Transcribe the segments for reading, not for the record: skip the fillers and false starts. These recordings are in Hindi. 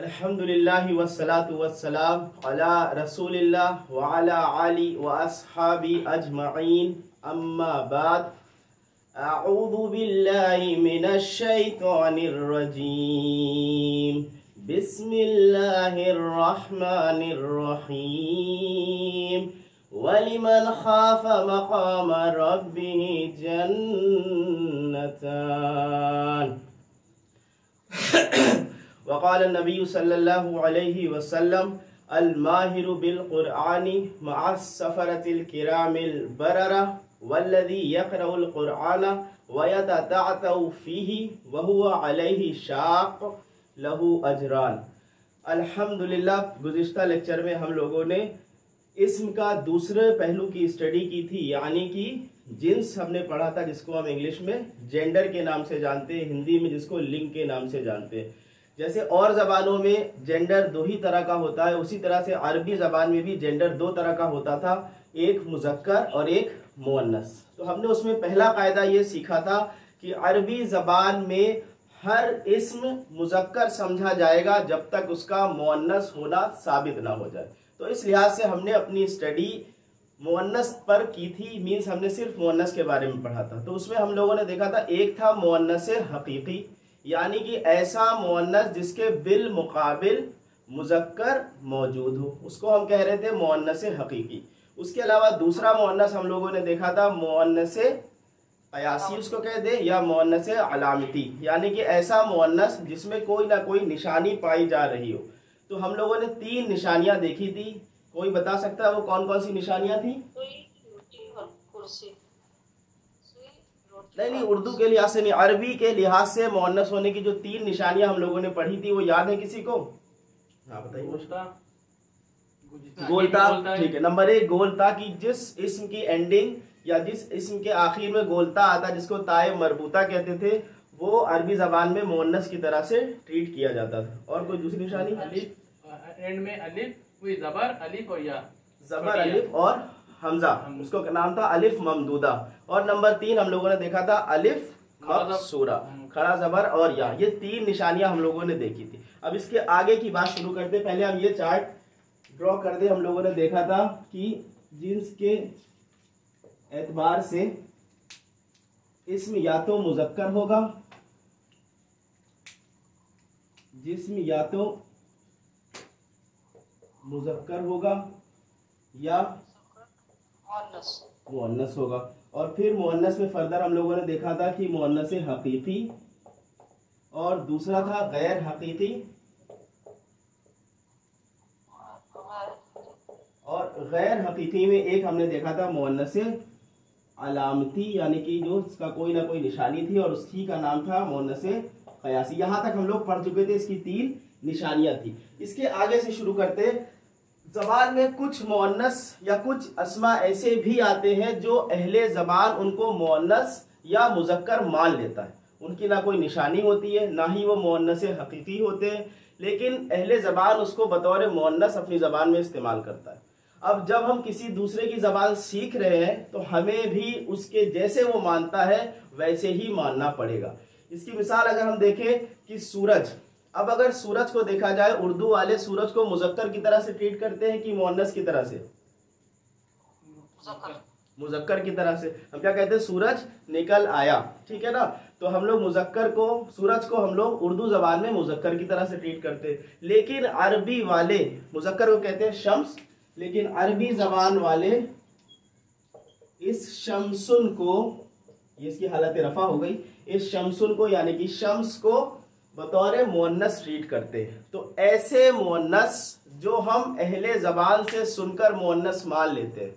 अल्हम्दुलिल्लाहि वस्सलातु वस्सलाम अला रसूलिल्लाह व अला आलि व अस्हाबी अजमईन अम्मा बाद। अऊज़ु बिल्लाहि मिनश शैतानिर रजीम। बिस्मिल्लाहिर रहमानिर रहीम। वलिमन खाफ़ा मक़ाम रब्बिही जन्नतान। वक़ाल नबी सल्लल्लाहु अलैहि वसल्लम अल-माहिरु बिल-क़ुरआनी मअस-सफ़रतिल किरामिल बररा वल्लज़ी यक़रउल क़ुरआन वयतअतअउ फ़ीही वहुवा अलैहि शाक़ लहू अजरान। अल्हम्दुलिल्लाह, गुज़िश्ता लेक्चर में हम लोगों ने इस्म का दूसरे पहलू की स्टडी की थी, यानी कि जिन्स हमने पढ़ा था, जिसको हम इंग्लिश में जेंडर के नाम से जानते हैं, हिंदी में जिसको लिंग के नाम से जानते हैं। जैसे और ज़बानों में जेंडर दो ही तरह का होता है, उसी तरह से अरबी ज़बान में भी जेंडर दो तरह का होता था, एक मुज़क्कर और एक मुअन्नस। तो हमने उसमें पहला कायदा ये सीखा था कि अरबी ज़बान में हर इस्म मुज़क्कर समझा जाएगा जब तक उसका मुअन्नस होना साबित ना हो जाए। तो इस लिहाज से हमने अपनी स्टडी मुअन्नस पर की थी, मीन्स हमने सिर्फ मुअन्नस के बारे में पढ़ा था। तो उसमें हम लोगों ने देखा था, एक था मुअन्नस हकीकी, यानी कि ऐसा मुअन्नस जिसके बिल मुकाबिल मुज़क्कर मौजूद हो, उसको हम कह रहे थे मुअन्नस हकीकी। उसके अलावा दूसरा मुअन्नस हम लोगों ने देखा था मुअन्नस क़यासी, उसको कह दे, या मुअन्नस अलामती, यानी कि ऐसा मुअन्नस जिसमें कोई ना कोई निशानी पाई जा रही हो। तो हम लोगों ने तीन निशानियाँ देखी थी। कोई बता सकता है वो कौन कौन सी निशानियाँ थी? नहीं, उर्दू के लिहाज से नहीं, अरबी के लिहाज से मुअन्नस होने की जो तीन निशानियां हम लोगों ने पढ़ी थी वो याद है किसी को? हाँ बताइए। गोलता, ठीक है। नंबर एक, गोलता की जिस इस्म की एंडिंग या जिस इस्म के आखिर में गोलता आता, जिसको ताए मरबूता कहते थे, वो अरबी जबान में मुअन्नस की तरह से ट्रीट किया जाता था। और कोई दूसरी निशानी? अलिफ, एंड में अलिफ, कोई जबर अलिफ और या जबर अलिफ और हमजा, उसको नाम था अलिफ ममदूदा। और नंबर तीन हम लोगों ने देखा था अलिफ मकसूरा, खड़ा जबर और या, ये तीन निशानियां हम लोगों ने देखी थी। अब इसके आगे की बात शुरू करते, पहले हम ये चार्ट ड्रॉ कर दे। हम लोगों ने देखा था कि जिन्स के एतबार से इस्म या तो मुज़क्कर होगा, जिस्म या तो मुज़क्कर होगा या मुअन्नस होगा। और फिर मुअन्नस में फर्दर हम लोगों ने देखा था कि मुअन्नस हकीकी और दूसरा था गैर हकीकी, और गैर हकीकी में एक हमने देखा था मुअन्नस अलामती, यानी कि जो इसका कोई ना कोई निशानी थी, और उसकी का नाम था मुअन्नस क़यासी। यहाँ तक हम लोग पढ़ चुके थे, इसकी तीन निशानियाँ थी। इसके आगे से शुरू करते, ज़बान में कुछ मुअन्नस या कुछ अस्मा ऐसे भी आते हैं जो अहले ज़बान उनको मुअन्नस या मुज़क्कर मान लेता है, उनकी ना कोई निशानी होती है, ना ही वो मुअन्नस हकीकी होते हैं, लेकिन अहले ज़बान उसको बतौर मुअन्नस अपनी ज़बान में इस्तेमाल करता है। अब जब हम किसी दूसरे की ज़बान सीख रहे हैं तो हमें भी उसके जैसे वो मानता है वैसे ही मानना पड़ेगा। इसकी मिसाल अगर हम देखें कि सूरज, अब अगर सूरज को देखा जाए, उर्दू वाले सूरज को मुज़क्कर की तरह से ट्रीट करते हैं कि मुअन्नस की तरह से? मुज़क्कर की तरह से। हम क्या कहते हैं? सूरज निकल आया, ठीक है ना। तो हम लोग मुज़क्कर को, सूरज को हम लोग उर्दू ज़बान में मुज़क्कर की तरह से ट्रीट करते हैं। लेकिन अरबी वाले मुज़क्कर को कहते हैं शम्स, लेकिन अरबी ज़बान वाले इस शम्सुन को, ये इसकी हालत रफ़ा हो गई, इस शम्सुन को यानी कि शम्स को बतौर मुअन्नस ट्रीट करते हैं। तो ऐसे मुअन्नस जो हम अहले ज़बान से सुनकर मुअन्नस मान लेते हैं,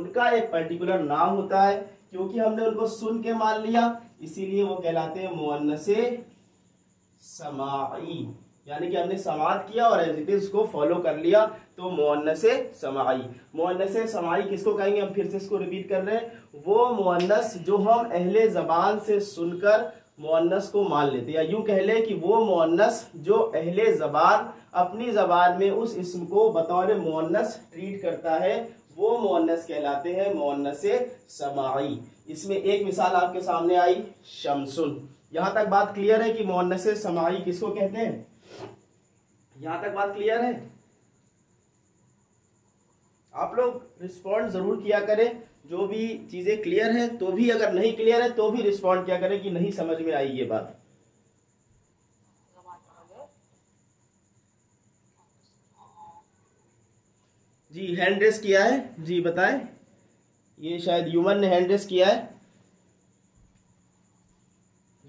उनका एक पर्टिकुलर नाम होता है, क्योंकि हमने उनको सुन के मान लिया, इसीलिए वो कहलाते हैं मुअन्नसे समाई, यानी कि हमने समात किया और एज इट इज़ को फॉलो कर लिया, तो मुअन्नसे समाई। मुअन्नसे समाई किसको कहेंगे? हम फिर से इसको रिपीट कर रहे हैं, वो मुअन्नस जो हम अहले ज़बान से सुनकर मुअन्नस को मान लेते, या यूँ कह लें कि वो मुअन्नस जो अहले ज़बान अपनी ज़बान में उस इस्म को बतौर मुअन्नस ट्रीट करता है, वो मुअन्नस कहलाते हैं मुअन्नसे समाई। इसमें एक मिसाल आपके सामने आई, शमसुन। यहाँ तक बात क्लियर है कि मुअन्नसे समाई किसको कहते हैं? यहां तक बात क्लियर है? आप लोग रिस्पॉन्ड जरूर किया करें, जो भी चीजें क्लियर है तो भी, अगर नहीं क्लियर है तो भी रिस्पॉन्ड किया करें कि नहीं समझ में आई ये बात। जी हैंड रेस किया है, जी बताएं। ये शायद ह्यूमन ने हैंड रेस किया है।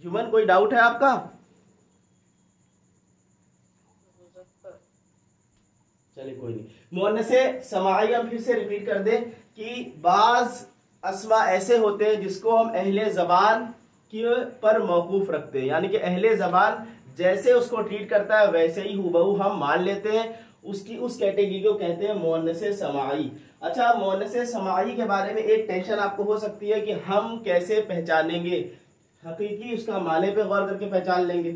ह्यूमन कोई डाउट है आपका? चलिए कोई नहीं। मुअन्नसे समाई हम फिर से रिपीट कर दें कि बाज अस्मा ऐसे होते हैं जिसको हम अहले जबान के पर मौकूफ रखते हैं, यानी कि अहले जबान जैसे उसको ट्रीट करता है वैसे ही हुबहू हम मान लेते हैं, उसकी उस कैटेगरी को कहते हैं मुअन्नसे समाई। अच्छा, मुअन्नसे समाई के बारे में एक टेंशन आपको हो सकती है कि हम कैसे पहचानेंगे, हकीकी उसका माने पे गौर करके पहचान लेंगे,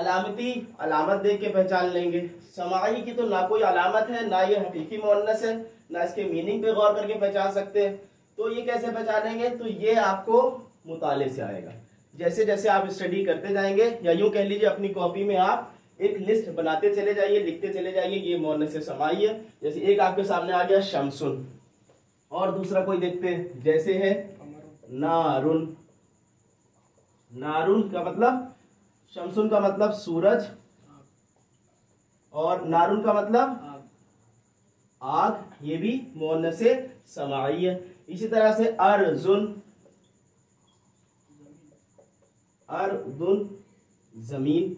अलामती अलामत देख के पहचान लेंगे। समाई की तो ना कोई अलामत है, ना ये हकीकी मुअन्नस है, ना इसके मीनिंग पे गौर करके पहचान सकते हैं, तो ये कैसे पहचानेंगे? तो ये आपको मुताले से आएगा। जैसे जैसे आप स्टडी करते जाएंगे, या यूं कह लीजिए अपनी कॉपी में आप एक लिस्ट बनाते चले जाइए, लिखते चले जाइए ये मुअन्नसे समाई है। जैसे एक आपके सामने आ गया शमसुन, और दूसरा कोई देखते हैं जैसे है नारुन। नारुन का मतलब, शमसुन का मतलब सूरज और नारुन का मतलब आग, ये भी मुअन्नसे समाई है। इसी तरह से अर्जुन, अर्दुन जमीन,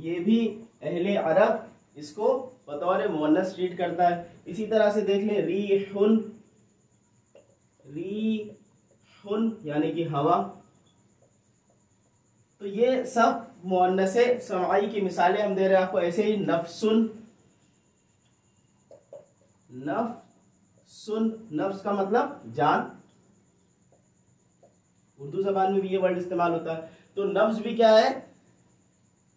ये भी अहले अरब इसको बतौर मुअन्नस ट्रीट करता है। इसी तरह से देख लें रीहुन, रीहुन यानी कि हवा। तो ये सब मुअन्नसे समाई की मिसालें हम दे रहे हैं आपको। ऐसे ही नफ्सुन, नफ्सुन, नफ्स का मतलब जान, उर्दू जबान में भी ये वर्ड इस्तेमाल होता है। तो नफ्स भी क्या है?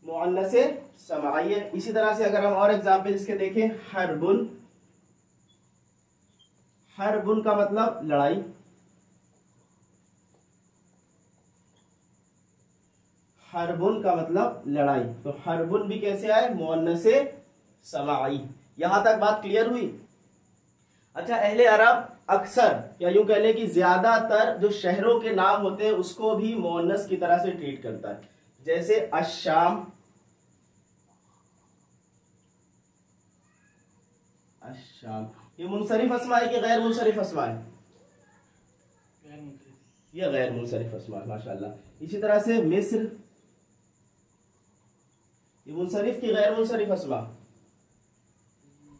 मुअन्नसे समाई है। इसी तरह से अगर हम और एग्जाम्पल इसके देखें, हरबुन, हरबुन का मतलब लड़ाई, हरबुन का मतलब लड़ाई, तो हरबुन भी कैसे आए? मुअन्नसे समाई। यहां तक बात क्लियर हुई? अच्छा, अहले अरब अक्सर, या यूं कह लें कि ज्यादातर जो शहरों के नाम होते हैं उसको भी मुअन्नस की तरह से ट्रीट करता है। जैसे अश्शाम, अश्शाम ये मुनसरिफ अस्मा है कि गैर मुनसरिफ अस्मा है? ये गैर मुनसरिफ अस्मा है, माशाल्लाह। इसी तरह से मिस्र, ये मुनसरिफ की गैर मुनसरिफ अस्मा?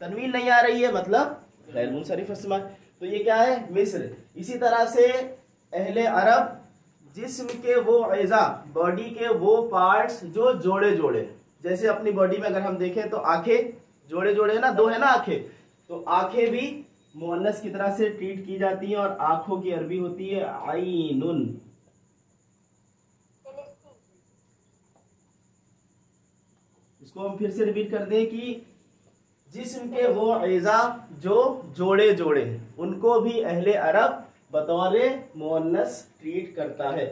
तनवीन नहीं आ रही है, मतलब गैर मुनसरिफ अस्मा, तो ये क्या है? मिस्र। इसी तरह से अहले अरब जिस्म के वो अज़ा, बॉडी के वो पार्ट्स जो जोड़े जोड़े, जैसे अपनी बॉडी में अगर हम देखें तो आंखें जोड़े जोड़े है ना, दो है ना आंखें, तो आंखें भी मुअन्नस की तरह से ट्रीट की जाती हैं। और आंखों की अरबी होती है आईनुन, इसको हम फिर से रिपीट कर दें कि जिस्म के वो अज़ा जो जोड़े जोड़े, उनको भी अहले अरब बतौर मुअन्नस ट्रीट करता है।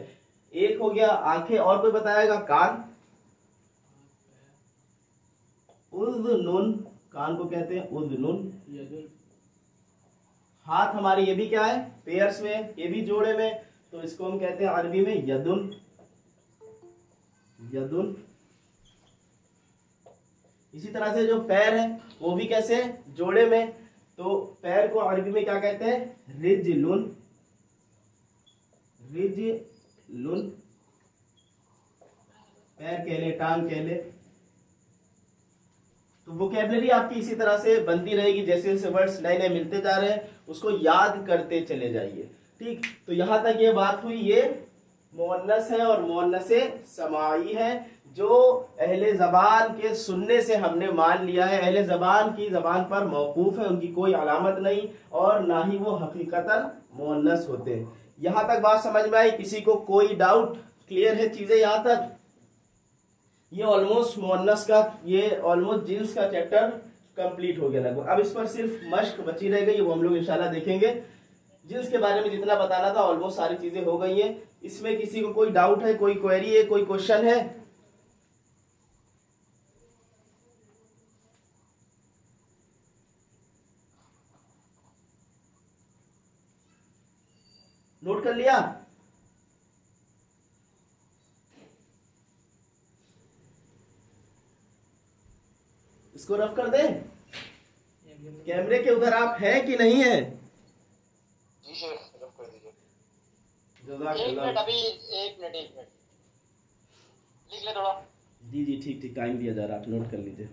एक हो गया आंखें, और कोई बताएगा? कान, उज़्नुन, कान को कहते हैं उज़्नुन। हाथ हमारे ये भी क्या है? पेयर्स में, ये भी जोड़े में, तो इसको हम कहते हैं अरबी में यदुन, यदुन। इसी तरह से जो पैर है वो भी कैसे? जोड़े में, तो पैर को अरबी में क्या कहते हैं? रिजलुन, रिजलुन। पैर कह ले, टांग कह ले, तो वोकैबुलरी आपकी इसी तरह से बनती रहेगी। जैसे जैसे वर्ड्स नए नए मिलते जा रहे हैं उसको याद करते चले जाइए, ठीक। तो यहां तक ये बात हुई, ये मुअन्नस है और मुअन्नसे समाई है, जो अहले ज़बान के सुनने से हमने मान लिया है। अहले ज़बान की ज़बान पर मौकूफ़ है, उनकी कोई अलामत नहीं, और ना ही वो हकीकतन मुअन्नस होते हैं। यहाँ तक बात समझ में आई? किसी को कोई डाउट? क्लियर है चीज़ें यहाँ तक? ये ऑलमोस्ट मुअन्नस का, ये ऑलमोस्ट जिन्स का चैप्टर कंप्लीट हो गया लगभग। अब इस पर सिर्फ मश्क बची रह गई, वो हम लोग इंशाल्लाह देखेंगे। जिन्स के बारे में जितना बताना था ऑलमोस्ट सारी चीज़ें हो गई हैं। इसमें किसी को कोई डाउट है, कोई क्वेरी है, कोई क्वेश्चन है? कर लिया। इसको रफ कर दे। कैमरे के उधर आप हैं कि नहीं है? जी सर, रफ कर दीजिए। एक मिनट लिख ले थोड़ा। जी जी ठीक ठीक, टाइम दिया जा रहा है, आप नोट कर लीजिए।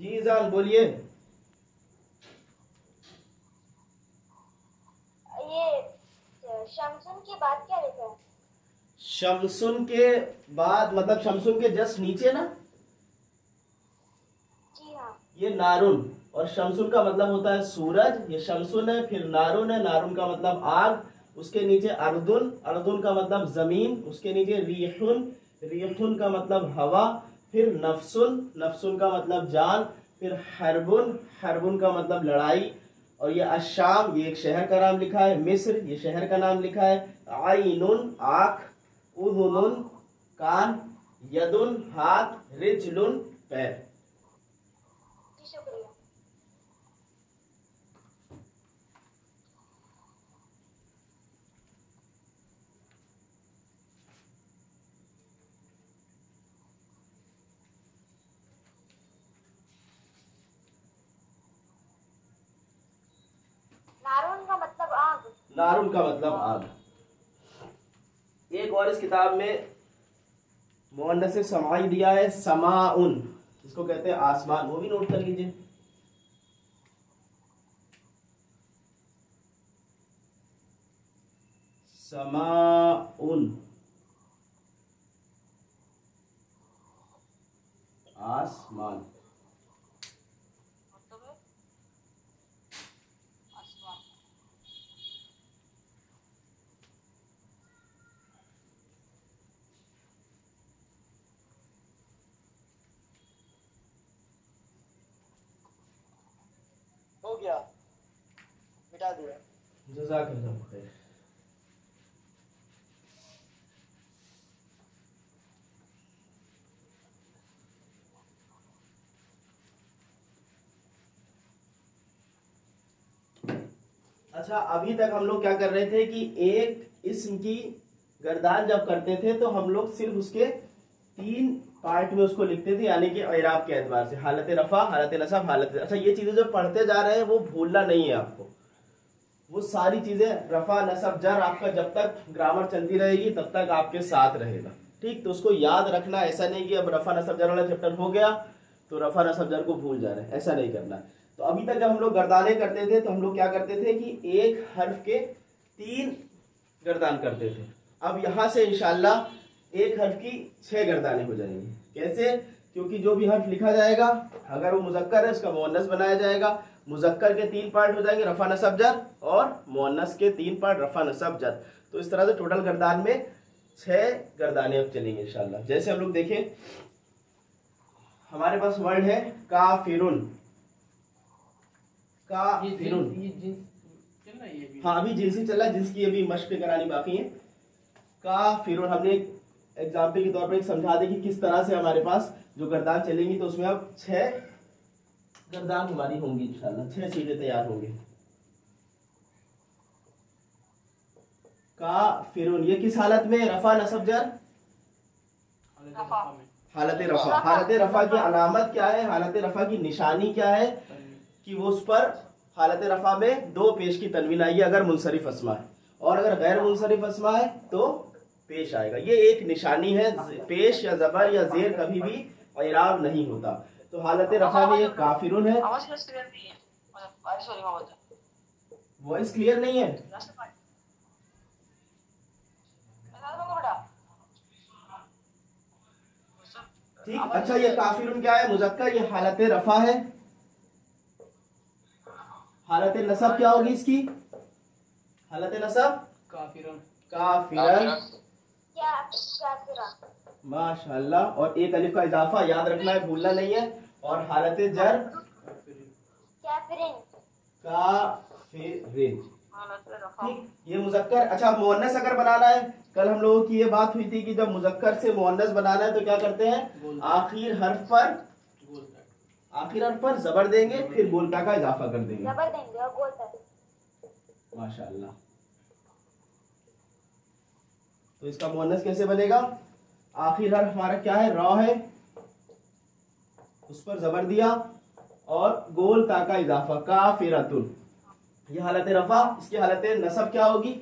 जी जान बोलिए। ये शमसुन के बाद क्या लिखा है? शमसुन के बाद मतलब शमसुन के जस्ट नीचे ना। जी हाँ। ये नारुन, और शमसुन का मतलब होता है सूरज। ये शमसुन है, फिर नारुन है, नारुन का मतलब आग, उसके नीचे अर्दुन, अर्दुन का मतलब जमीन, उसके नीचे रियहुन, रियहुन का मतलब हवा, फिर नफसुन, नफसुन का मतलब जान, फिर हरबुन, हरबुन का मतलब लड़ाई, और ये अशाम, ये एक शहर का नाम लिखा है, मिस्र ये शहर का नाम लिखा है, आइनुन आँख, उदुनुन कान, यदुन हाथ, रिजलुन पैर। नारुन का मतलब आग। एक और इस किताब में मुअन्नस समाई दिया है समाउन, जिसको कहते हैं आसमान, वो भी नोट कर लीजिए। समाउन आसमान। मिटा दिया। जज़ाकल्लाह खैर। अच्छा, अभी तक हम लोग क्या कर रहे थे कि एक इस्म की गर्दान जब करते थे तो हम लोग सिर्फ उसके 3 पार्ट में उसको लिखते थे, यानी कि इराब के एतबार से हालत रफा, हालत नसब, हालत। अच्छा, ये चीजें जो पढ़ते जा रहे हैं वो भूलना नहीं है आपको। वो सारी चीजें रफा नसब जर आपका जब तक ग्रामर चलती रहेगी तब तक आपके साथ रहेगा, ठीक। तो उसको याद रखना, ऐसा नहीं कि अब रफा नसब जर वाला चैप्टर हो गया तो रफा नसब जर को भूल जा रहे हैं, ऐसा नहीं करना। तो अभी तक जब हम लोग गर्दाने करते थे तो हम लोग क्या करते थे कि एक हर्फ के 3 गर्दान करते थे। अब यहाँ से इंशाल्लाह एक हर्फ की 6 गर्दाने हो जाएंगी। कैसे? क्योंकि जो भी हर्फ लिखा जाएगा अगर वो मुजक्कर है उसका मुअन्नस बनाया जाएगा। मुजक्कर के 3 पार्ट हो जाएंगे रफा नसब जर, और मुअन्नस के 3 पार्ट रफा नसब जर। तो इस तरह से टोटल गर्दान में 6 गर्दाने अब चलेंगे इंशाल्लाह। जैसे हम लोग देखें, हमारे पास वर्ड है काफिरुन। काफिरुन हाँ, अभी जिनसी चल रहा है, जिसकी अभी मश्क करानी बाकी है। काफिरुन हमने एग्जाम्पल के तौर पर समझा दें कि किस तरह से हमारे पास जो गर्दान चलेंगी, तो उसमें अब 6 गर्दान हमारी होंगी इंशाल्लाह, 6 सीधे तैयार होंगे। काफिरुन ये किस हालत में? रफा नसब जर, हालत रफा। हालत रफा की अलामत क्या है, हालत रफा की निशानी क्या है कि वो उस पर हालत रफा में 2 पेश की तनवीन आई है अगर मुनसरिफ अस्मा है, और अगर गैर मुनसरिफ अस्मा है तो पेश आएगा। ये एक निशानी है, पेश या जबर या जेर कभी भी इराब नहीं होता। तो हालत रफा में ये काफिरुन है। वॉइस क्लियर नहीं है। ठीक, अच्छा ये काफिरुन क्या है? मुजक्कर, ये हालत रफा है। हालत नसब क्या होगी इसकी? हालत नसब काफिरुन, काफिरन, माशाल्लाह। और एक अलिफ का इजाफा याद रखना है, भूलना नहीं है। और हालत जर काफिरिन। ठीक, ये मुजक्कर। अच्छा, मुअन्नस अगर बनाना है, कल हम लोगों की ये बात हुई थी कि जब मुजक्कर से मुअन्नस बनाना है तो क्या करते हैं, आखिर हर्फ पर जबर देंगे, फिर गोलता का इजाफा कर देंगे, जबर देंगे और गोलता। माशाल्लाह। तो इसका मुअन्नस कैसे बनेगा, आखिर हर्फ हमारा क्या है, रॉ है, उस पर जबर दिया और गोल ता का इजाफा, काफिरतुन। ये हालत रफा, इसकी हालत नसब क्या होगी,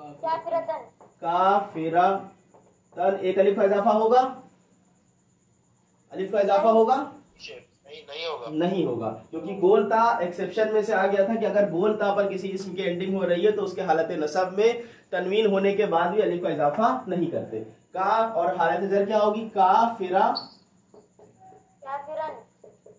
काफिरतन। काफिरतन, एक अलिफ का इजाफा होगा, अलिफ का इजाफा होगा नहीं होगा क्योंकि गोलता एक्सेप्शन में से आ गया था कि अगर गोलता पर किसी इसम की एंडिंग हो रही है तो उसके हालत नसब में तनवीन होने के बाद भी अलिफ का इजाफा नहीं करते। का और हालत जर क्या होगी,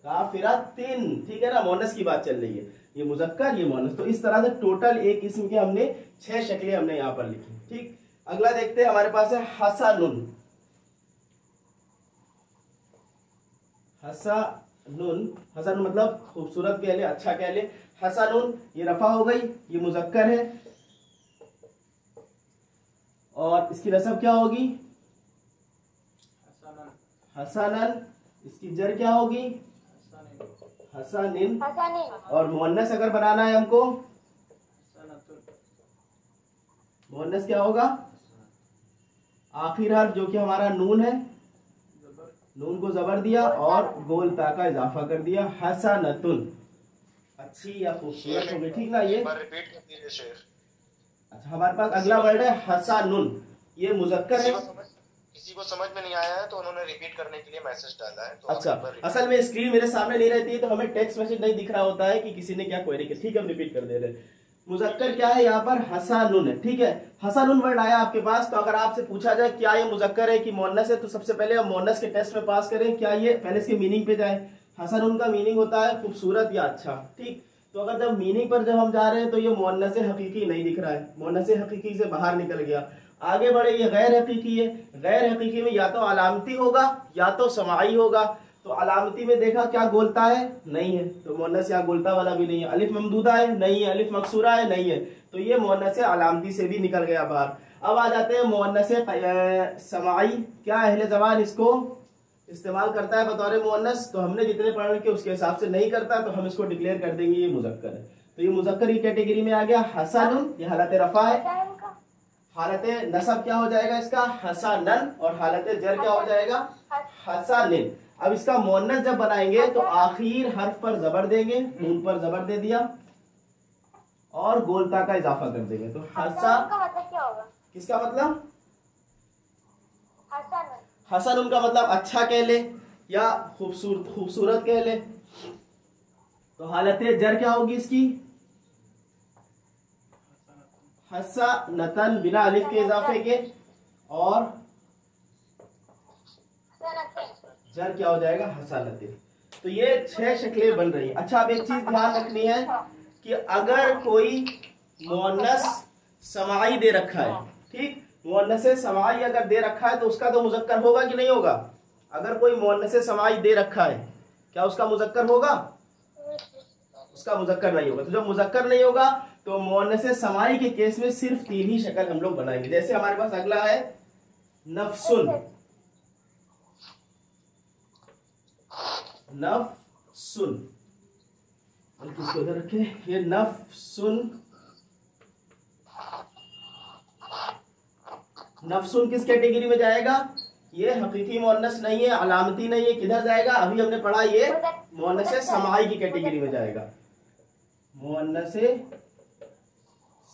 काफिरतिन। ठीक है ना, मोनस की बात चल रही है, ये मुजक्कर ये मोनस। तो इस तरह से टोटल एक इसम के हमने 6 शक्लें हमने यहाँ पर लिखी। ठीक, अगला देखते हैं, हमारे पास है हसनुन। हसनुन मतलब खूबसूरत कह ले, अच्छा कह ले। हसनुन ये रफा हो गई, ये मुजक्कर है और इसकी नसब क्या होगी, हसनन। इसकी जर क्या होगी, हसनिन। और मुअन्नस अगर बनाना है हमको, मुअन्नस क्या होगा, आखिर हर्फ जो कि हमारा नून है, नून को जबर दिया और गोल ता का इजाफा कर दिया, हसनतुन, अच्छी या खूबसूरत होगी। ठीक ना, ये रिपीट कर दीजिए शेख। अच्छा, हमारे पास अगला वर्ड है हसनुन, ये मुजक्कर है। किसी को समझ में नहीं आया है तो उन्होंने रिपीट करने के लिए मैसेज डाला है। तो अच्छा, असल में स्क्रीन मेरे सामने नहीं रहती है तो हमें टेक्स्ट मैसेज नहीं दिख रहा होता है कि किसी ने क्या क्वेरी की। ठीक है, हम रिपीट कर दे रहे हैं। मुजक्कर क्या है यहाँ पर, हसनुन है। ठीक है, हसनुन वर्ड आया आपके पास, तो अगर आपसे पूछा जाए क्या ये मुजक्कर है कि मोनस है, तो सबसे पहले हम मोनस के टेस्ट में पास करें, क्या ये पहले इसके मीनिंग पे जाए। हसनुन का मीनिंग होता है खूबसूरत या अच्छा। ठीक, तो अगर जब मीनिंग पर जब हम जा रहे हैं तो ये मोनस हकीकी नहीं दिख रहा है, मोनस हकीकी से बाहर निकल गया। आगे बढ़े, ये गैर हकीकी है। गैर हकीकी में या तो अलामती होगा या तो समाई होगा। तो अलामती में देखा क्या गोलता है, नहीं है, तो मोनस यहाँ गोलता वाला भी नहीं है। अलिफ ममदूदा है, नहीं है। अलिफ मकसूरा है, नहीं है, तो ये मोनस अलामती से भी निकल गया बाहर। अब आ जाते हैं मोनस समाई। क्या अहले ज़बान इसको इस्तेमाल करता है बतौर मोनस, तो हमने जितने पढ़ के उसके हिसाब से नहीं करता, तो हम इसको डिक्लेयर कर देंगे ये मुजक्कर है। तो ये मुजक्कर की कैटेगरी में आ गया हसनुन, ये हालत रफा है। हालत नसब क्या हो जाएगा इसका, हसनन। और हालत जर क्या हो जाएगा, हसनिन। अब इसका मोनस जब बनाएंगे तो आखिर हर्फ पर जबर देंगे, नून पर जबर दे दिया और गोलता का इजाफा कर देंगे। तो हसा क्या होगा, किसका मतलब, हसन उनका मतलब अच्छा कह ले या खूबसूरत कह ले। तो हालत जर क्या होगी इसकी, हसनतन बिना अलिफ के इजाफे के। और जर क्या हो जाएगा, हसनतिन। तो ये 6 शक्लें बन रही है। अच्छा, अब एक चीज ध्यान रखनी है कि अगर कोई मोनस समाई दे रखा है, ठीक, मोनस समाई अगर दे रखा है तो उसका तो मुजक्कर होगा कि नहीं होगा। अगर कोई मोनस समाई दे रखा है, क्या उसका मुजक्कर होगा, उसका मुजक्कर नहीं होगा। तो जब मुजक्कर नहीं होगा तो मोनस समाई के केस में सिर्फ 3 ही शक्ल हम लोग बनाएंगे। जैसे हमारे पास अगला है नफसुन। नफसुन किसको उधर रखे, ये नफसुन। नफसुन किस कैटेगरी में जाएगा, ये हकीकी मोनस नहीं है, अलामती नहीं है, किधर जाएगा, अभी हमने पढ़ा ये मोनस समाई की कैटेगरी में जाएगा, मोनस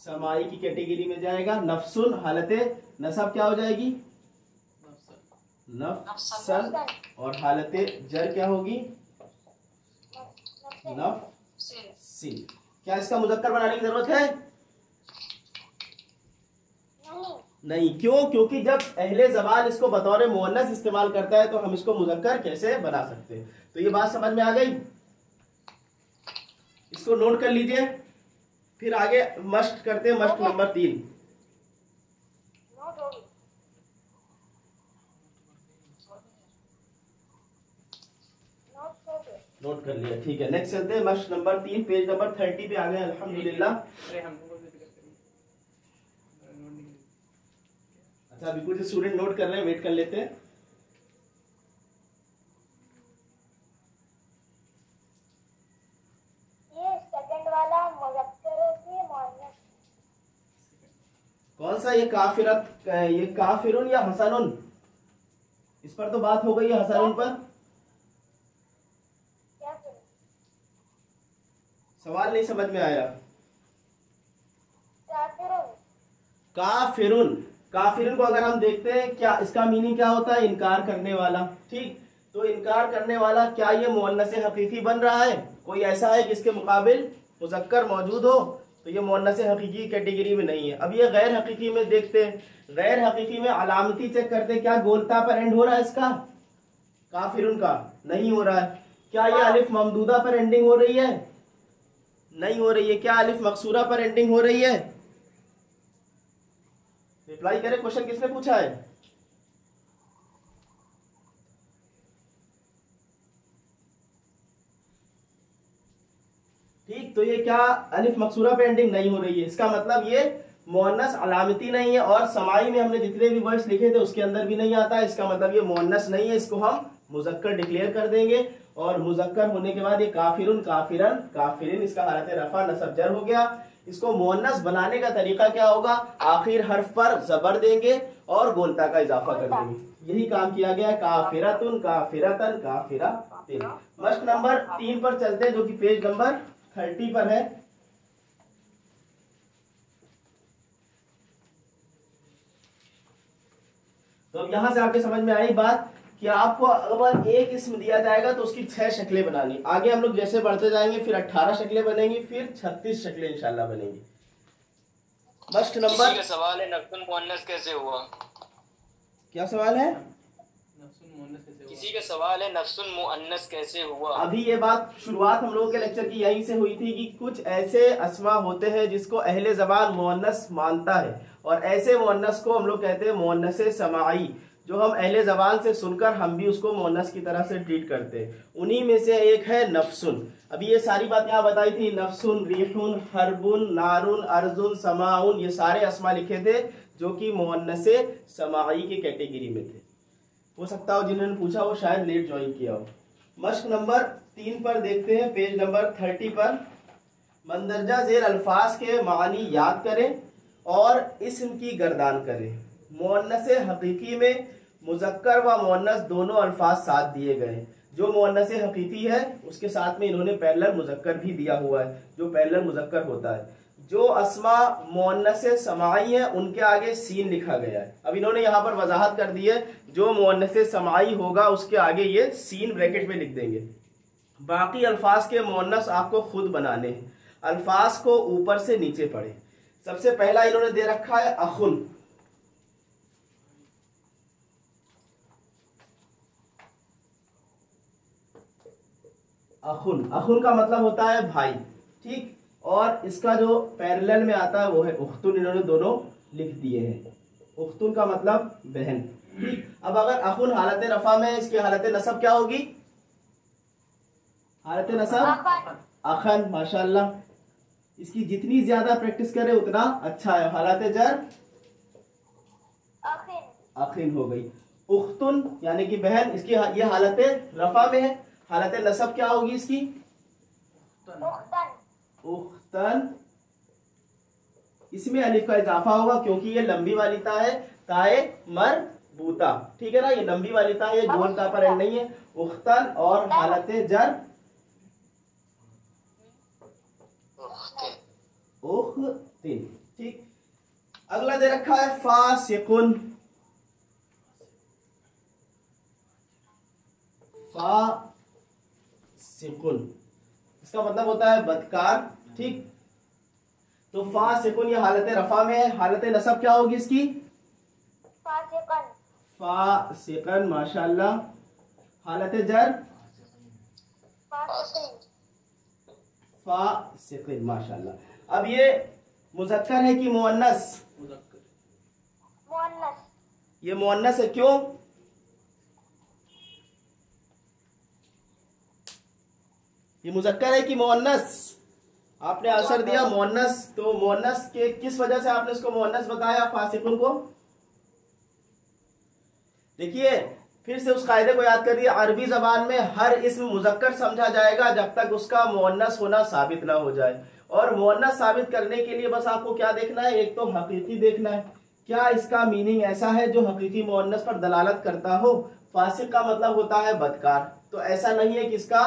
समाई की कैटेगरी में जाएगा। नफसुन हालत नसब क्या हो जाएगी, नफसन। और हालत जर क्या होगी, नफसिन। क्या इसका मुजक्कर बनाने की जरूरत है, नहीं। क्यों, क्योंकि जब अहले जबान इसको बतौर मोनस इस्तेमाल करता है तो हम इसको मुजक्कर कैसे बना सकते हैं। तो ये बात समझ में आ गई, इसको नोट कर लीजिए। फिर आगे मश्क करते हैं, मश्क नंबर 3। नोट कर लिया, ठीक है। नेक्स्ट चलते हैं मश्क नंबर 3 पेज नंबर 30 पे आ गए अल्हम्दुलिल्लाह। अच्छा अभी कुछ स्टूडेंट नोट कर रहे हैं, वेट कर लेते हैं। कौन सा ये काफिरत, ये काफिरुन या हसनुन, इस पर तो बात हो गई है हसनुन पर। सवाल नहीं समझ में आया। काफिरुन, काफिरुन को अगर हम देखते हैं क्या इसका मीनिंग क्या होता है, इनकार करने वाला, ठीक। तो इनकार करने वाला क्या ये मुअन्नस हकीकी बन रहा है? कोई ऐसा है जिसके मुकाबिल मुज़क्कर मौजूद हो तो ये मुअन्नस हकीकी कैटेगरी में नहीं है। अब ये गैर हकीकी में देखते हैं, गैर हकीकी में अलामती चेक करते क्या गोलता पर एंड हो रहा है इसका, काफिरुन का नहीं हो रहा है। क्या ये अलिफ ममदूदा पर एंडिंग हो रही है? नहीं हो रही है। क्या अलिफ मकसूरा पर एंडिंग हो रही है? रिप्लाई करें, क्वेश्चन किसने पूछा है? ठीक, तो ये क्या अलिफ मकसूरा पे एंडिंग नहीं हो रही है, इसका मतलब ये मुअन्नस अलामती नहीं है। और समाई में हमने जितने भी वर्ड्स लिखे थे उसके अंदर भी नहीं आता, इसका मतलब ये मुअन्नस नहीं है, इसको हम मुज़क्कर डिक्लेयर कर देंगे। और मुज़क्कर होने के बाद ये काफिरुन, काफिरन, काफिरिन, इसका हालत रफा नसब जर हो गया। इसको मुअन्नस बनाने का तरीका क्या होगा? आखिर हर्फ पर जबर देंगे और गोलता का इजाफा कर देंगे। यही काम किया गया है। काफिरतुन, काफिरतन, काफिरतिन। मश्क नंबर 3 पर चलते हैं जो कि पेज नंबर 30 पर है। तो अब यहां से आपके समझ में आई बात कि आपको अगर एक इसम दिया जाएगा तो उसकी 6 शक्लें बनानी। आगे हम लोग जैसे बढ़ते जाएंगे फिर 18 शक्लें बनेंगी, फिर 36 शक्लें इंशाल्लाह बनेंगी। मश्क नंबर सवाल है नफ्सुन मुअन्नस कैसे हुआ? क्या सवाल है? किसी का सवाल है नफ्सुन मुअन्नस कैसे हुआ? अभी ये बात शुरुआत हम लोगों के लेक्चर की यहीं से हुई थी कि कुछ ऐसे अस्मा होते हैं जिसको अहले ज़बान मुअन्नस मानता है और ऐसे मुअन्नस को हम लोग कहते हैं मुअन्नस समाई, जो हम अहले ज़बान से सुनकर हम भी उसको मुअन्नस की तरह से ट्रीट करते हैं। उन्हीं में से एक है नफ्सुन। अभी ये सारी बात यहाँ बताई थी, नफ्सुन, रीहुन, हरबुन, नारुन, अर्जुन, समाउन, ये सारे अस्मा लिखे थे जो कि मुअन्नस समाई की कैटेगरी में थे। हो सकता हो जिन्होंने पूछा वो शायद लेट ज्वाइन किया हो। मश्क नंबर 3 पर देखते हैं पेज नंबर 30 पर। मंदरजा ज़ेर अल्फाज के मानी याद करें और इसम की गर्दान करें। मुअन्नस हकीकी में मुज़क्कर व मुअन्नस दोनों अल्फाज साथ दिए गए। जो मुअन्नस हकीकी है उसके साथ में इन्होंने पैरेलल मुज़क्कर भी दिया हुआ है, जो पैरेलल मुज़क्कर होता है। जो अस्मा मुअन्नस समाई है उनके आगे सीन लिखा गया है। अब इन्होंने यहाँ पर वजाहत कर दी है, जो मुअन्नस समाई होगा उसके आगे ये सीन ब्रैकेट में लिख देंगे। बाकी अल्फाज के मुअन्नस आपको खुद बनाने हैं। अल्फाज को ऊपर से नीचे पढ़े। सबसे पहला इन्होंने दे रखा है अखुन, अखुन, अखुन का मतलब होता है भाई, ठीक। और इसका जो पैरेलल में आता है वो है उख्तुन, इन्होंने दोनों लिख दिए हैं। उख्तुन का मतलब बहन। अब अगर अखुन हालत रफा में है, इसकी हालत नसब क्या होगी? हालत नसब अखन। माशाल्लाह, इसकी जितनी ज्यादा प्रैक्टिस करें उतना अच्छा है। हालत जर अखिन हो गई। उख्तुन यानी कि बहन, इसकी ये हालत रफा में है। हालत नसब क्या होगी इसकी? उख्तन। इसमें अलिफ का इजाफा होगा क्योंकि ये लंबी वाली ता है, ताए मरबूता, ठीक है ना। ये लंबी वाली ता है, गोल ता पर एंड नहीं है। उख्तन और हालत जर उख्तिन, ठीक। अगला दे रखा है फासिकुन, फासिकुन, इसका मतलब होता है बदकार, ठीक। तो फासिकुन ये हालत रफा में है। हालत नसब क्या होगी इसकी? फासिकन, फासिकन, माशाल्लाह। हालत जर फासिकिन, माशाल्लाह। अब ये मुज़क्कर है कि मुअन्नस? मुअन्नस। ये मुअन्नस है, क्यों? ये मुजक्कर है कि मोअन्नस। आपने आंसर दिया मोअन्नस। तो मोअन्नस के किस वजह से आपने उसको मोअन्नस बताया फासिकुन को? देखिए फिर से उस कायदे को याद करिए, अरबी जबान में हर इस्म मुजक्कर समझा जाएगा जब तक उसका मोअन्नस होना साबित ना हो जाए। और मोअन्नस साबित करने के लिए बस आपको क्या देखना है, एक तो हकीकी देखना है, क्या इसका मीनिंग ऐसा है जो हकीकी मोअन्नस पर दलालत करता हो। फासिक का मतलब होता है बदकार, तो ऐसा नहीं है कि इसका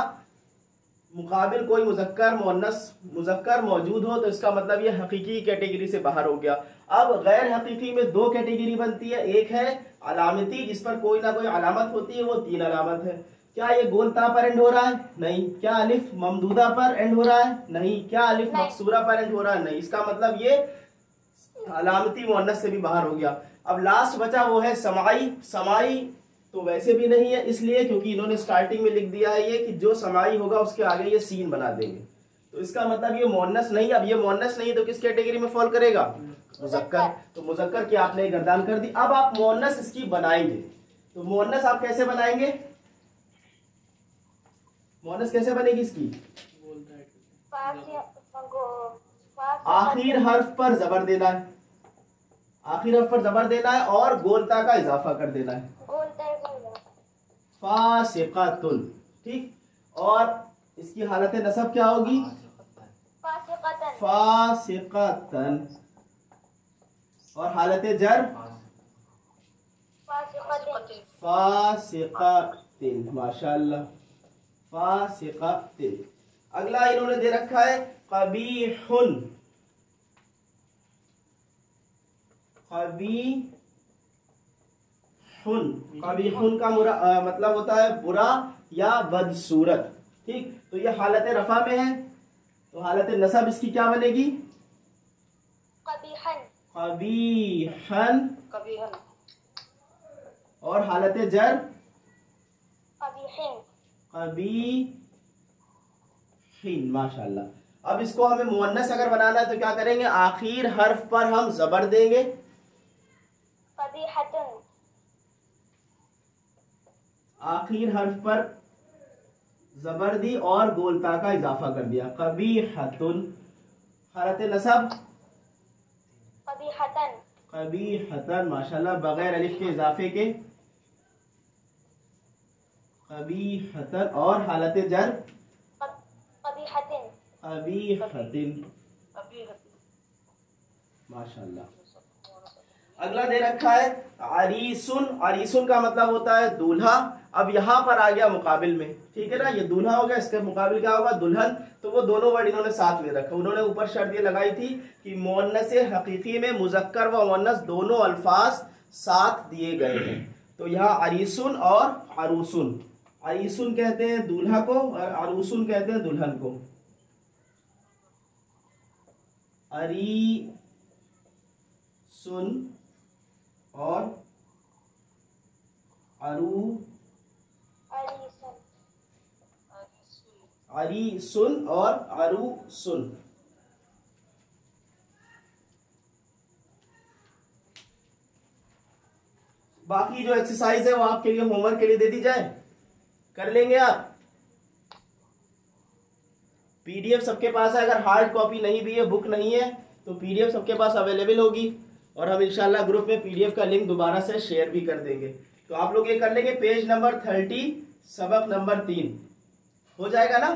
मुकाबिल कोई मुजक्कर मोअन्नस मुजक्कर मौजूद हो, तो इसका मतलब ये हकीकी कैटेगरी से बाहर हो गया। अब गैर हकीकी में दो कैटेगरी बनती है, एक है अलामती जिस पर कोई ना कोई अलामत होती है, वो तीन अलामत है। क्या ये गोलता पर एंड हो रहा है? नहीं। क्या अलिफ ममदूदा पर एंड हो रहा है? नहीं। क्या अलिफ मकसूरा पर एंड हो रहा है? नहीं। इसका मतलब ये अलामती मोहन्नस से भी बाहर हो गया। अब लास्ट बचा वो है समाई। समाई तो वैसे भी नहीं है, इसलिए क्योंकि इन्होंने स्टार्टिंग में लिख दिया है ये कि जो समाई होगा उसके आगे ये सीन बना देंगे, तो इसका मतलब ये मोहन्नस नहीं। अब ये मोहन्नस नहीं तो किस कैटेगरी में फॉल करेगा? मुजक्कर। तो मुजक्कर की आपने गर्दान कर दी। अब आप मोहन्नस इसकी बनाएंगे, तो मोहन्नस आप कैसे बनाएंगे? मोहन्नस कैसे बनेगी इसकी? आखिर हर्फ पर जबर देना है, आखिर हर्फ पर जबर देना है और गोलता का इजाफा कर देना है, फासिकातुन, ठीक। और इसकी हालत नसब क्या होगी? फासिकातन। और हालत जर फासिकातिन। माशाल्लाह, फासिकातिन। अगला इन्होंने दे रखा है कबीहुन। कबीहुन, कबीहुन का मतलब होता है बुरा या बदसूरत, ठीक। तो ये हालत रफा में है, तो हालत नसब इसकी क्या बनेगी? कबीहन। कबीहन, कबीहन। और हालत जर कबीहिन, कबीहिन। माशाल्लाह। अब इसको हमें मुअन्नस अगर बनाना है तो क्या करेंगे? आखिर हर्फ पर हम जबर देंगे, कबीहतन। आखिर हर्फ पर जबर दी और गोलता का इजाफा कर दिया, कबीहतुन। हालत नसब कबीहतन, कबीहतन। माशाल्लाह, बगैर अलिफ के इजाफे के कबीहतन। और हालत जर कबीहतिन, कबीहतिन। माशाल्लाह। अगला दे रखा है अरीसुन। अरीसुन का मतलब होता है दूल्हा। अब यहाँ पर आ गया मुकाबिल में, ठीक है ना, ये दूल्हा हो गया, इसके मुकाबिल क्या होगा? दुल्हन। तो वो दोनों वर्ड इन्होंने साथ में रखा। उन्होंने ऊपर शर्त ये लगाई थी कि मोअन्नस हकीकी में मुजक्कर व मोअन्नस दोनों अल्फाज साथ दिए गए हैं। तो यहाँ अरीसुन और अरूसुन। अरीसुन कहते हैं दूल्हा को और अरूसुन कहते हैं दुल्हन को। अरीसुन और अरू अरीसुन और अरूसुन। बाकी जो एक्सरसाइज है वो आपके लिए होमवर्क के लिए दे दी जाए, कर लेंगे आप। पीडीएफ सबके पास है, अगर हार्ड कॉपी नहीं भी है, बुक नहीं है, तो पीडीएफ सबके पास अवेलेबल होगी। और हम इंशाल्लाह ग्रुप में पीडीएफ का लिंक दोबारा से शेयर भी कर देंगे। तो आप लोग ये कर लेंगे। पेज नंबर 30 सबक नंबर 3 हो जाएगा ना?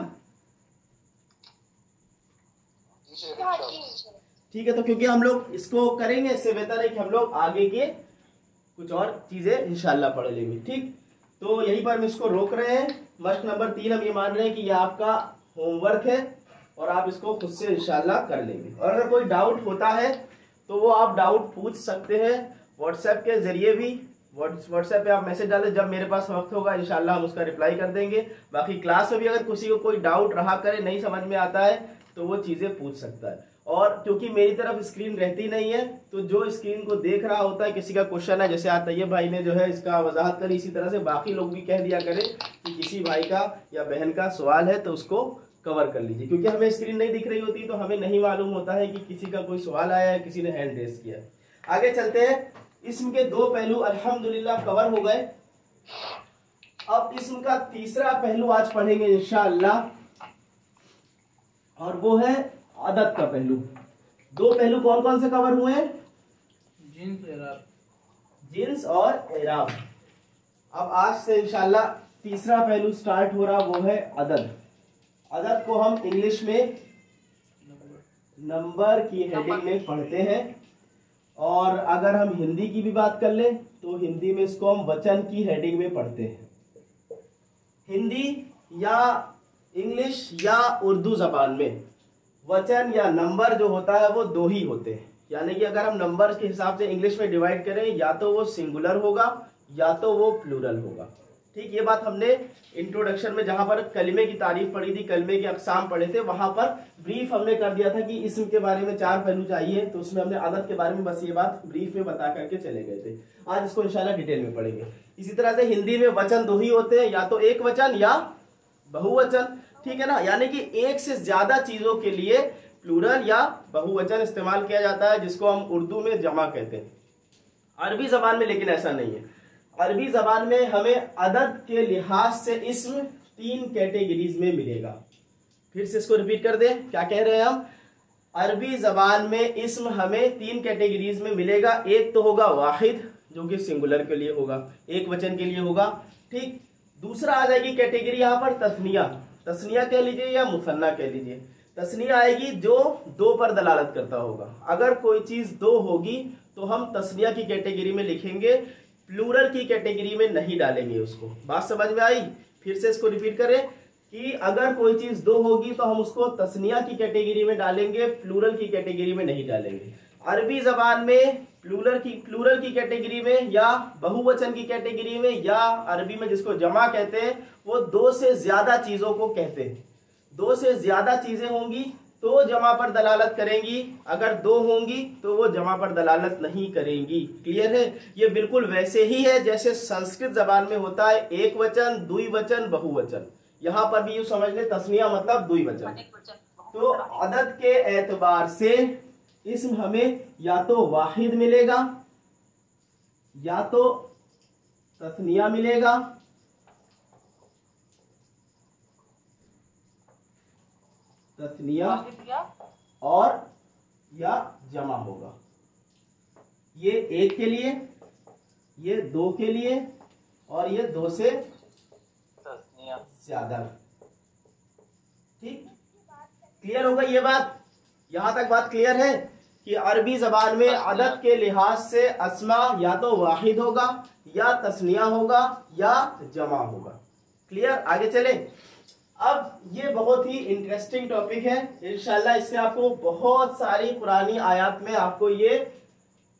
ठीक है। तो क्योंकि हम लोग इसको करेंगे, इससे बेहतर है कि हम लोग आगे के कुछ और चीजें इंशाल्लाह पढ़ लेंगे, ठीक। तो यहीं पर हम इसको रोक रहे हैं। मश्क नंबर 3 हम ये मान रहे हैं कि ये आपका होमवर्क है और आप इसको खुद से इंशाल्लाह कर लेंगे। और अगर कोई डाउट होता है तो वो आप डाउट पूछ सकते हैं व्हाट्सएप के जरिए भी। व्हाट्सएप पे आप मैसेज डालें, जब मेरे पास वक्त होगा इंशाल्लाह हम उसका रिप्लाई कर देंगे। बाकी क्लास में भी अगर किसी को कोई डाउट रहा करे, नहीं समझ में आता है, तो वो चीज़ें पूछ सकता है। और क्योंकि मेरी तरफ स्क्रीन रहती नहीं है, तो जो स्क्रीन को देख रहा होता है, किसी का क्वेश्चन है, जैसे आतैयब भाई ने जो है इसका वजाहत करी, इसी तरह से बाकी लोग भी कह दिया करें कि किसी भाई का या बहन का सवाल है तो उसको कवर कर लीजिए, क्योंकि हमें स्क्रीन नहीं दिख रही होती, तो हमें नहीं मालूम होता है कि किसी का कोई सवाल आया है, किसी ने हैंड रेज किया। आगे चलते हैं। इस्म के दो पहलू अल्हम्दुलिल्लाह कवर हो गए। अब इस्म का तीसरा पहलू आज पढ़ेंगे इंशाअल्लाह। और वो है अदद का पहलू। दो पहलू कौन कौन से कवर हुए? जिन्स और एराब। अब आज से इंशाल्लाह तीसरा पहलू स्टार्ट हो रहा, वो है अदद। अदद को हम इंग्लिश में नंबर की हेडिंग में पढ़ते हैं, और अगर हम हिंदी की भी बात कर लें तो हिंदी में इसको हम वचन की हेडिंग में पढ़ते हैं। हिंदी या इंग्लिश या उर्दू जबान में वचन या नंबर जो होता है वो दो ही होते हैं, यानी कि अगर हम नंबर्स के हिसाब से इंग्लिश में डिवाइड करें या तो वो सिंगुलर होगा या तो वो प्लूरल होगा। ठीक, ये बात हमने इंट्रोडक्शन में जहां पर कलमे की तारीफ पढ़ी थी, कलमे के अकसाम पढ़े थे, वहां पर ब्रीफ हमने कर दिया था कि इस्म के बारे में चार पहलू चाहिए, तो उसमें हमने अदद के बारे में बस ये बात ब्रीफ में बता करके चले गए थे। आज इसको इंशाल्लाह डिटेल में पढ़ेंगे। इसी तरह से हिंदी में वचन दो ही होते हैं, या तो एक वचन या बहुवचन। ठीक है ना, यानी कि एक से ज्यादा चीजों के लिए प्लूरल या बहुवचन इस्तेमाल किया जाता है, जिसको हम उर्दू में जमा कहते हैं। अरबी जबान में लेकिन ऐसा नहीं है। अरबी जबान में हमें अदद के लिहाज से इस्म तीन कैटेगरीज में मिलेगा। फिर से इसको रिपीट कर दें, क्या कह रहे हैं हम? अरबी जबान में इस्म हमें तीन कैटेगरीज में मिलेगा। एक तो होगा वाहिद, जो कि सिंगुलर के लिए होगा, एक वचन के लिए होगा। ठीक, दूसरा आ जाएगी कैटेगरी यहाँ पर तस्निया, तस्निया कह लीजिए या मुसन्ना कह लीजिए। तस्निया आएगी जो दो पर दलालत करता होगा। अगर कोई चीज़ दो होगी तो हम तस्निया की कैटेगरी में लिखेंगे, प्लूरल की कैटेगरी में नहीं डालेंगे उसको। बात समझ में आई? फिर से इसको रिपीट करें कि अगर कोई चीज़ दो होगी तो हम उसको तस्निया की कैटेगरी में डालेंगे, प्लूरल की कैटेगरी में नहीं डालेंगे। अरबी जबान में प्लूरल की कैटेगरी में या बहुवचन की कैटेगरी में या अरबी में जिसको जमा कहते हैं, वो दो से ज़्यादा चीज़ों को कहते हैं। दो से ज़्यादा चीज़ें होंगी तो जमा पर दलालत करेंगी, अगर दो होंगी तो वो जमा पर दलालत नहीं करेंगी। क्लियर है? ये बिल्कुल वैसे ही है जैसे संस्कृत जबान में होता है एक वचन, द्विवचन, बहुवचन। यहाँ पर भी यूँ समझ लें तस्निया मतलब द्विवचन। तो अदद के एतबार से इसमें हमें या तो वाहिद मिलेगा या तो तस्निया मिलेगा। तस्निया और या जमा होगा। ये एक के लिए, ये दो के लिए, और ये दो से ज्यादा। ठीक, क्लियर होगा ये बात? यहां तक बात क्लियर है कि अरबी जबान में अदद के लिहाज से अस्मा या तो वाहिद होगा या तस्निया होगा या जमा होगा। क्लियर? आगे चले। अब ये बहुत ही इंटरेस्टिंग टॉपिक है, इंशाल्लाह इससे आपको बहुत सारी पुरानी आयत में आपको ये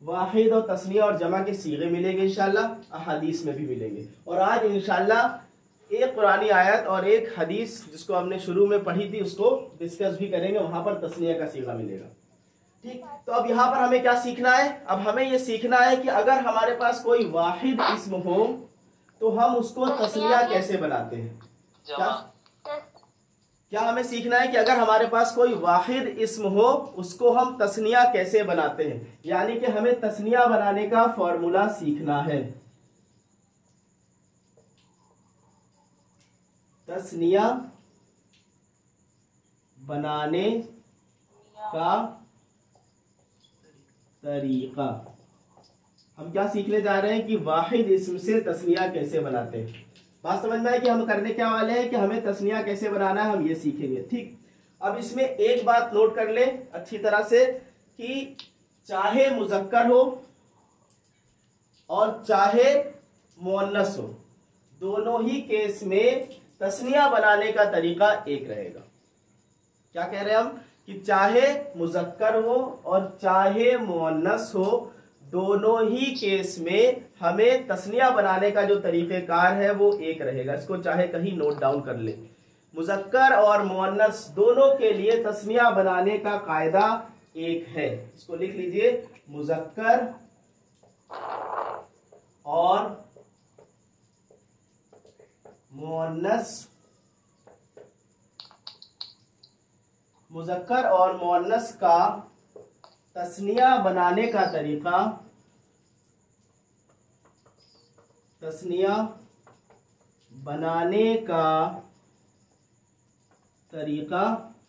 वाहिद और तस्निया और जमा के सीगे मिलेंगे, इंशाल्लाह अहादीस में भी मिलेंगे। और आज इंशाल्लाह एक पुरानी आयत और एक हदीस जिसको हमने शुरू में पढ़ी थी उसको डिस्कस भी करेंगे, वहाँ पर तस्निया का सीगा मिलेगा। ठीक, तो अब यहाँ पर हमें क्या सीखना है? अब हमें ये सीखना है कि अगर हमारे पास कोई वाहिद इस्म हो तो हम उसको तस्निया कैसे बनाते हैं। क्या हमें सीखना है कि अगर हमारे पास कोई वाहिद इस्म हो उसको हम तस्निया कैसे बनाते हैं, यानी कि हमें तस्निया बनाने का फॉर्मूला सीखना है। तस्निया बनाने का तरीका। हम क्या सीखने जा रहे हैं कि वाहिद इस्म से तस्निया कैसे बनाते हैं। बात समझ में आए कि हम करने क्या वाले हैं कि हमें तस्निया कैसे बनाना है, हम ये सीखेंगे। ठीक, अब इसमें एक बात नोट कर ले अच्छी तरह से कि चाहे मुज़क्कर हो और चाहे मुअन्नस हो, दोनों ही केस में तस्निया बनाने का तरीका एक रहेगा। क्या कह रहे हैं हम कि चाहे मुज़क्कर हो और चाहे मुअन्नस हो, दोनों ही केस में हमें तस्निया बनाने का जो तरीक़ेकार है वो एक रहेगा। इसको चाहे कहीं नोट डाउन कर ले। मुज़क्कर और मुअन्नस दोनों के लिए तस्निया बनाने का कायदा एक है। इसको लिख लीजिए, मुज़क्कर और मुअन्नस। मुज़क्कर और मुअन्नस का तस्निया बनाने का तरीका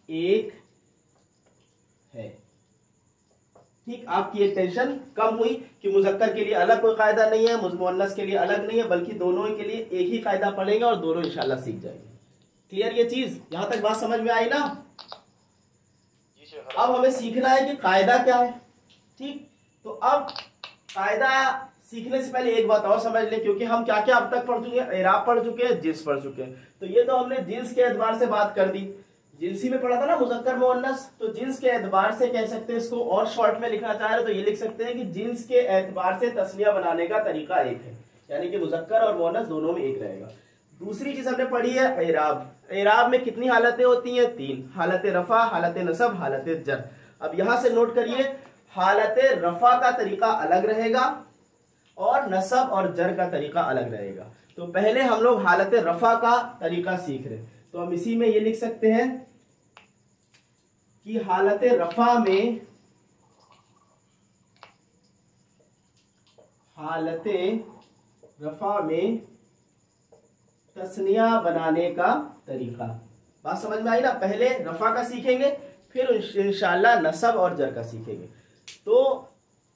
एक है। ठीक, आपकी ये टेंशन कम हुई कि मुजक्कर के लिए अलग कोई कायदा नहीं है, मुन्नस के लिए अलग नहीं है, बल्कि दोनों के लिए एक ही कायदा पढ़ेंगे और दोनों इंशाल्लाह सीख जाएंगे। क्लियर ये चीज, यहां तक बात समझ में आई ना? अब हमें सीखना है कि कायदा क्या है। ठीक, तो अब कायदा सीखने से पहले एक बात और समझ लें, क्योंकि हम क्या क्या अब तक पढ़ चुके हैं, इराब पढ़ चुके हैं, जिन्स पढ़ चुके हैं। तो ये तो हमने जिन्स के एतबार से बात कर दी, जिन्सी में पढ़ा था ना मुजक्कर मुअन्नस, तो जिन्स के एतबार से कह सकते हैं इसको, और शॉर्ट में लिखना चाह रहे तो ये लिख सकते हैं कि जिन्स के एतबार से तस्निया बनाने का तरीका एक है, यानी कि मुजक्कर और मुअन्नस दोनों में एक रहेगा। दूसरी चीज हमने पढ़ी है इराब। इराब में कितनी हालतें होती हैं? तीन, हालत रफा, हालत नसब, हालत जर। अब यहां से नोट करिए, हालत रफा का तरीका अलग रहेगा और नसब और जर का तरीका अलग रहेगा। तो पहले हम लोग हालत रफा का तरीका सीख रहे, तो हम इसी में ये लिख सकते हैं कि हालत रफा में तस्निया बनाने का तरीका। बात समझ में आई ना? पहले रफा का सीखेंगे, फिर इंशाल्लाह नसब और जर का सीखेंगे। तो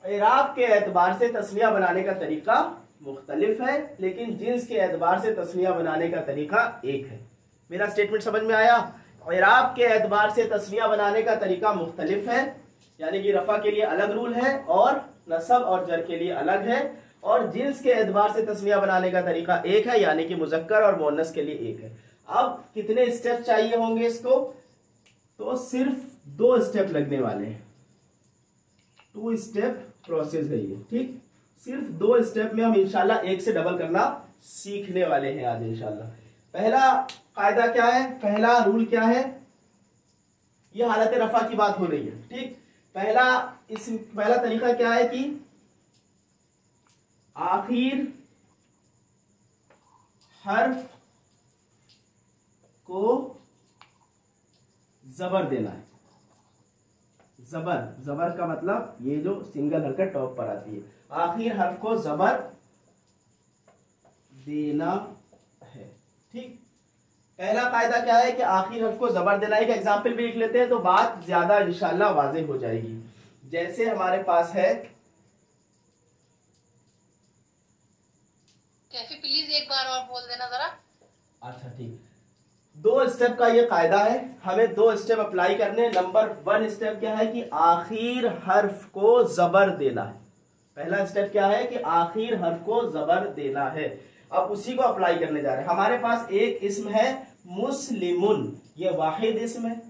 इराब के एतबार से तस्निया बनाने का तरीका मुख्तलिफ है, लेकिन जिन्स के एतबार से तस्निया बनाने का तरीका एक है। मेरा स्टेटमेंट समझ में आया? इराब के एतबार से तस्निया बनाने का तरीका मुख्तलिफ है, यानी कि रफा के लिए अलग रूल है और नसब और जर के लिए अलग है, और जिन्स के एतबार से तस्निया बनाने का तरीका एक है, यानी कि मुजक्कर और मुअन्नस के लिए एक है। अब कितने स्टेप चाहिए होंगे इसको? तो सिर्फ 2 स्टेप लगने वाले हैं, 2 स्टेप प्रोसेस है ये। ठीक, सिर्फ 2 स्टेप में हम इंशाल्लाह एक से डबल करना सीखने वाले हैं आज इंशाल्लाह। पहला कायदा क्या है, पहला रूल क्या है? ये हालत रफा की बात हो रही है। ठीक, पहला तरीका क्या है कि आखिर हर्फ को जबर देना है। जबर का मतलब ये जो सिंगल हरकत टॉप पर आती है, आखिर हर्फ को जबर देना है। ठीक, पहला कायदा क्या है कि आखिर हर्फ को जबर देना है। एक एग्जाम्पल भी लिख लेते हैं तो बात ज्यादा इंशाल्लाह वाज़ेह हो जाएगी। जैसे हमारे पास है, प्लीज एक बार और बोल देना जरा। अच्छा ठीक, 2 स्टेप का ये कायदा है, हमें 2 स्टेप अप्लाई करने। नंबर 1 स्टेप क्या है कि आखिर हर्फ को जबर देना है। पहला स्टेप क्या है कि आखिर हर्फ को जबर देना है। अब उसी को अप्लाई करने जा रहे हैं। हमारे पास एक इस्म है मुस्लिमुन, ये वाहिद इस्म है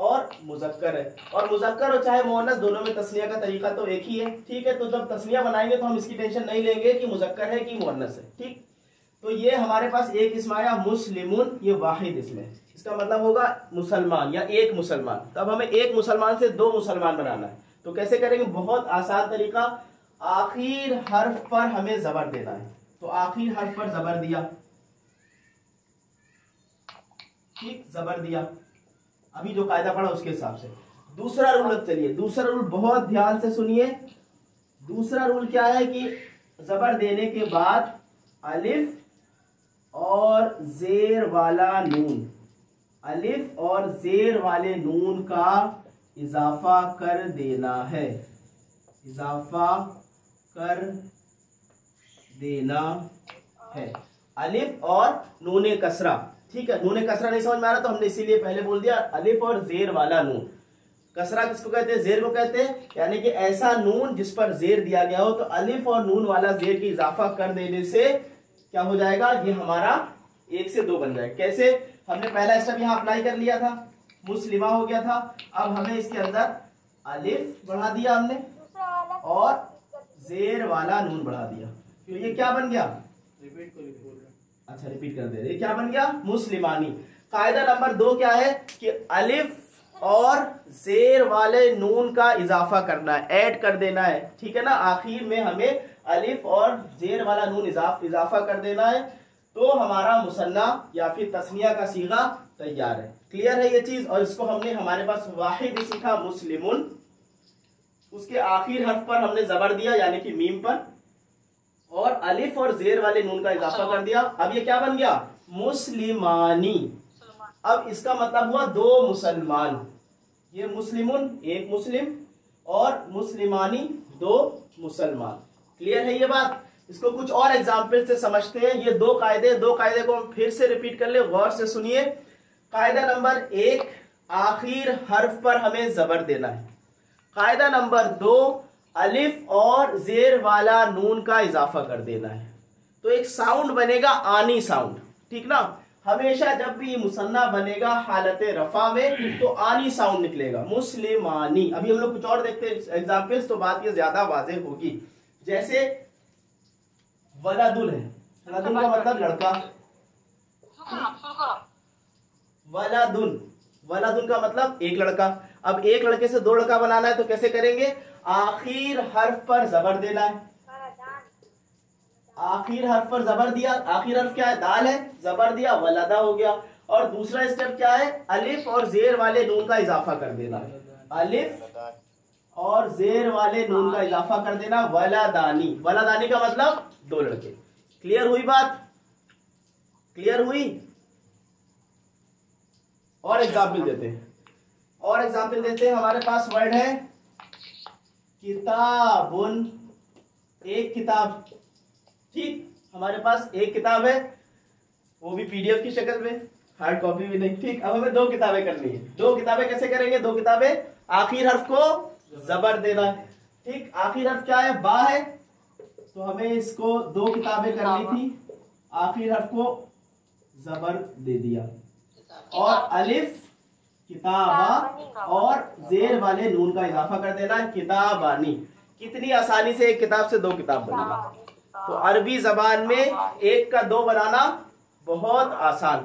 और मुजक्कर है, और मुजक्कर और चाहे मुअन्नस दोनों में तस्निया का तरीका तो एक ही है। ठीक है, तो जब तस्निया बनाएंगे तो हम इसकी टेंशन नहीं लेंगे कि मुजक्कर है कि मुअन्नस है। ठीक, तो ये हमारे पास एक इस्म आया मुस्लिमुन, ये वाहिद इस्म है, इसका मतलब होगा मुसलमान या एक मुसलमान। तब हमें एक मुसलमान से 2 मुसलमान बनाना है, तो कैसे करेंगे? बहुत आसान तरीका, आखिर हर्फ पर हमें जबर देना है, तो आखिर हर्फ पर जबर दिया। ठीक, जबर दिया अभी जो कायदा पड़ा उसके हिसाब से। दूसरा रूल अब चलिए, दूसरा रूल बहुत ध्यान से सुनिए। दूसरा रूल क्या है कि जबर देने के बाद अलिफ और जेर वाला नून, अलिफ और जेर वाले नून का इजाफा कर देना है, इजाफा कर देना है। अलिफ और नूने कसरा। ठीक है, नूने कसरा नहीं समझ में आ रहा तो हमने इसीलिए पहले बोल दिया अलिफ और जेर वाला नून। कसरा किसको कहते हैं? जेर को कहते हैं, यानी कि ऐसा नून जिस पर जेर दिया गया हो। तो अलिफ और नून वाला जेर की इजाफा कर देने से क्या हो जाएगा? ये हमारा 1 से 2 बन जाएगा। कैसे? हमने पहला स्टेप यहाँ अप्लाई कर लिया था, मुस्लिमा हो गया था। अब हमें इसके अंदर अलिफ बढ़ा दिया हमने और जेर वाला नून बढ़ा दिया, तो ये क्या बन गया? अच्छा रिपीट कर दे रहे, क्या बन गया? मुस्लिमानी। कायदा नंबर 2 क्या है कि अलिफ और जेर वाले नून का इजाफा करना है, ऐड कर देना है। ठीक है ना, आखिर में हमें अलिफ और जेर वाला नून इजाफा कर देना है, तो हमारा मुसन्ना या फिर तस्निया का सीगा तैयार है। क्लियर है ये चीज? और इसको हमने, हमारे पास वाहिद सीखा मुस्लिमुन, उसके आखिर हर्फ पर हमने जबर दिया यानी कि मीम पर, और अलिफ और जेर वाले नून का इजाफा कर दिया। अब ये क्या बन गया? मुस्लिमानी। अब इसका मतलब हुआ दो मुसलमान, ये मुस्लिमुन एक मुस्लिम और मुस्लिमानी दो मुसलमान। क्लियर है ये बात। इसको कुछ और एग्जाम्पल से समझते हैं। ये दो कायदे को हम फिर से रिपीट कर ले, गौर से सुनिए। कायदा नंबर एक, आखिर हर्फ पर हमें जबर देना है। कायदा नंबर दो, अलिफ और जेर वाला नून का इजाफा कर देना है, तो एक साउंड बनेगा आनी साउंड, ठीक ना। हमेशा जब भी मुसन्ना बनेगा हालत रफा में तो आनी साउंड निकलेगा, मुस्लिमानी। अभी हम लोग कुछ और देखते हैं एग्जाम्पल्स तो बात ये ज्यादा वाज़ेह होगी। जैसे वलादुल है, वलादुल का मतलब लड़का, वलादुन का मतलब एक लड़का। अब एक लड़के से दो लड़का बनाना है तो कैसे करेंगे, आखिर हर्फ पर जबर देना है। आखिर हर्फ पर जबर दिया, आखिर हर्फ क्या है, दाल है, जबर दिया वलदा हो गया। और दूसरा स्टेप क्या है, अलिफ और जेर वाले नून का इजाफा कर देना है, अलिफ और जेर वाले नून का इजाफा कर देना, वलादानी। वलादानी का मतलब दो लड़के। क्लियर हुई बात, क्लियर हुई। और एग्जाम्पल देते हैं, और एग्जाम्पल देते हैं। हमारे पास वर्ड है किताबुन, एक किताब, ठीक। हमारे पास एक किताब है, वो भी पीडीएफ की शक्ल में, हार्ड कॉपी भी नहीं, ठीक। अब हमें दो किताबें करनी है। दो किताबें कैसे करेंगे, दो किताबें आखिर हर्फ को जबर देना है, ठीक। आखिर हर्फ क्या है, बा है, तो हमें इसको दो किताबें करनी थी, आखिर हर्फ को जबर दे दिया। और अलिफ किताबा और जेर वाले नून का इजाफा कर देना, किताबानी। कितनी आसानी से एक किताब से दो किताब बनेगा। तो अरबी जबान में एक का दो बनाना बहुत आसान।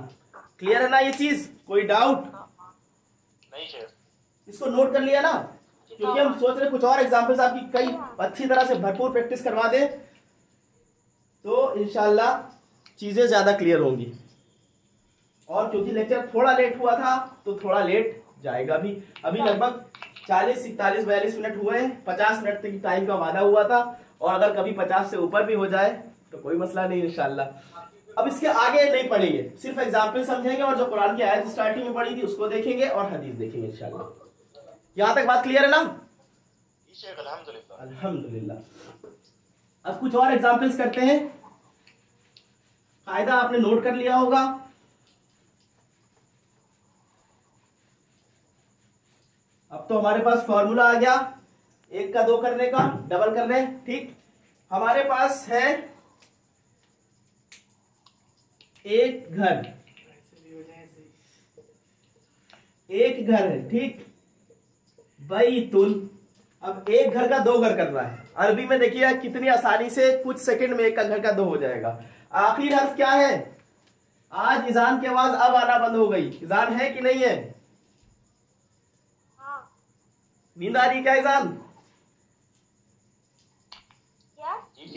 क्लियर है ना ये चीज, कोई डाउट नहीं है। इसको नोट कर लिया ना, क्योंकि हम सोच रहे कुछ और एग्जाम्पल्स आपकी कई अच्छी तरह से भरपूर प्रैक्टिस करवा दें तो इंशाल्लाह चीजें ज्यादा क्लियर होंगी। और क्योंकि लेक्चर थोड़ा लेट हुआ था तो थोड़ा लेट जाएगा भी। अभी लगभग 40, 41, 42 मिनट हुए हैं। 50 मिनट तक टाइम का वादा हुआ था, और अगर कभी 50 से ऊपर भी हो जाए तो कोई मसला नहीं इंशाल्लाह। अब इसके आगे नहीं पढ़ेंगे, सिर्फ एग्जाम्पल समझेंगे, और जो कुरान की आयत स्टार्टिंग में पढ़ी थी उसको देखेंगे और हदीस देखेंगे इंशाल्लाह। यहाँ तक बात क्लियर है ना, अल्हम्दुलिल्लाह। अब कुछ और एग्जाम्पल्स करते हैं। कायदा आपने नोट कर लिया होगा। अब तो हमारे पास फॉर्मूला आ गया, एक का दो करने का, डबल कर ले, ठीक। हमारे पास है एक घर, एक घर है, ठीक, बैतुल। अब एक घर का दो घर करना है। अरबी में देखिए कितनी आसानी से कुछ सेकंड में एक का घर का दो हो जाएगा। आखिर हर्फ क्या है, आज इजान की आवाज अब आना बंद हो गई। इजान है कि नहीं है, नींद आ रही क्या इजान,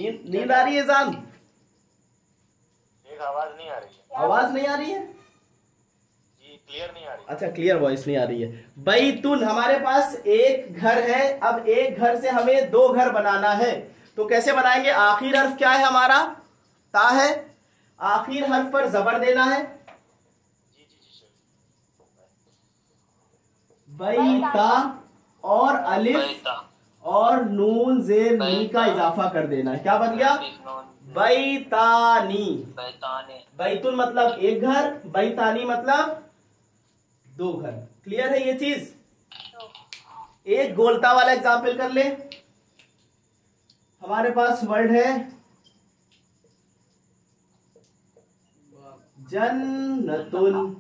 नींद आ रही है इजान, आवाज नहीं आ रही है, आवाज नहीं आ रही है, क्लियर नहीं आ रही है। अच्छा, क्लियर वॉइस नहीं आ रही है। बैतुन, हमारे पास एक घर है। अब एक घर से हमें दो घर बनाना है, तो कैसे बनाएंगे। आखिर हर्फ क्या है, हमारा ता है, आखिर हर्फ पर जबर देना है, बैता, और अलिफ और नून जेर नी का इजाफा कर देना है। क्या बन गया, बैतानी। बैतुन मतलब एक घर, बैतानी मतलब दो घर। क्लियर है ये चीज। एक गोलता वाला एग्जाम्पल कर ले। हमारे पास वर्ड है जन्नतुन।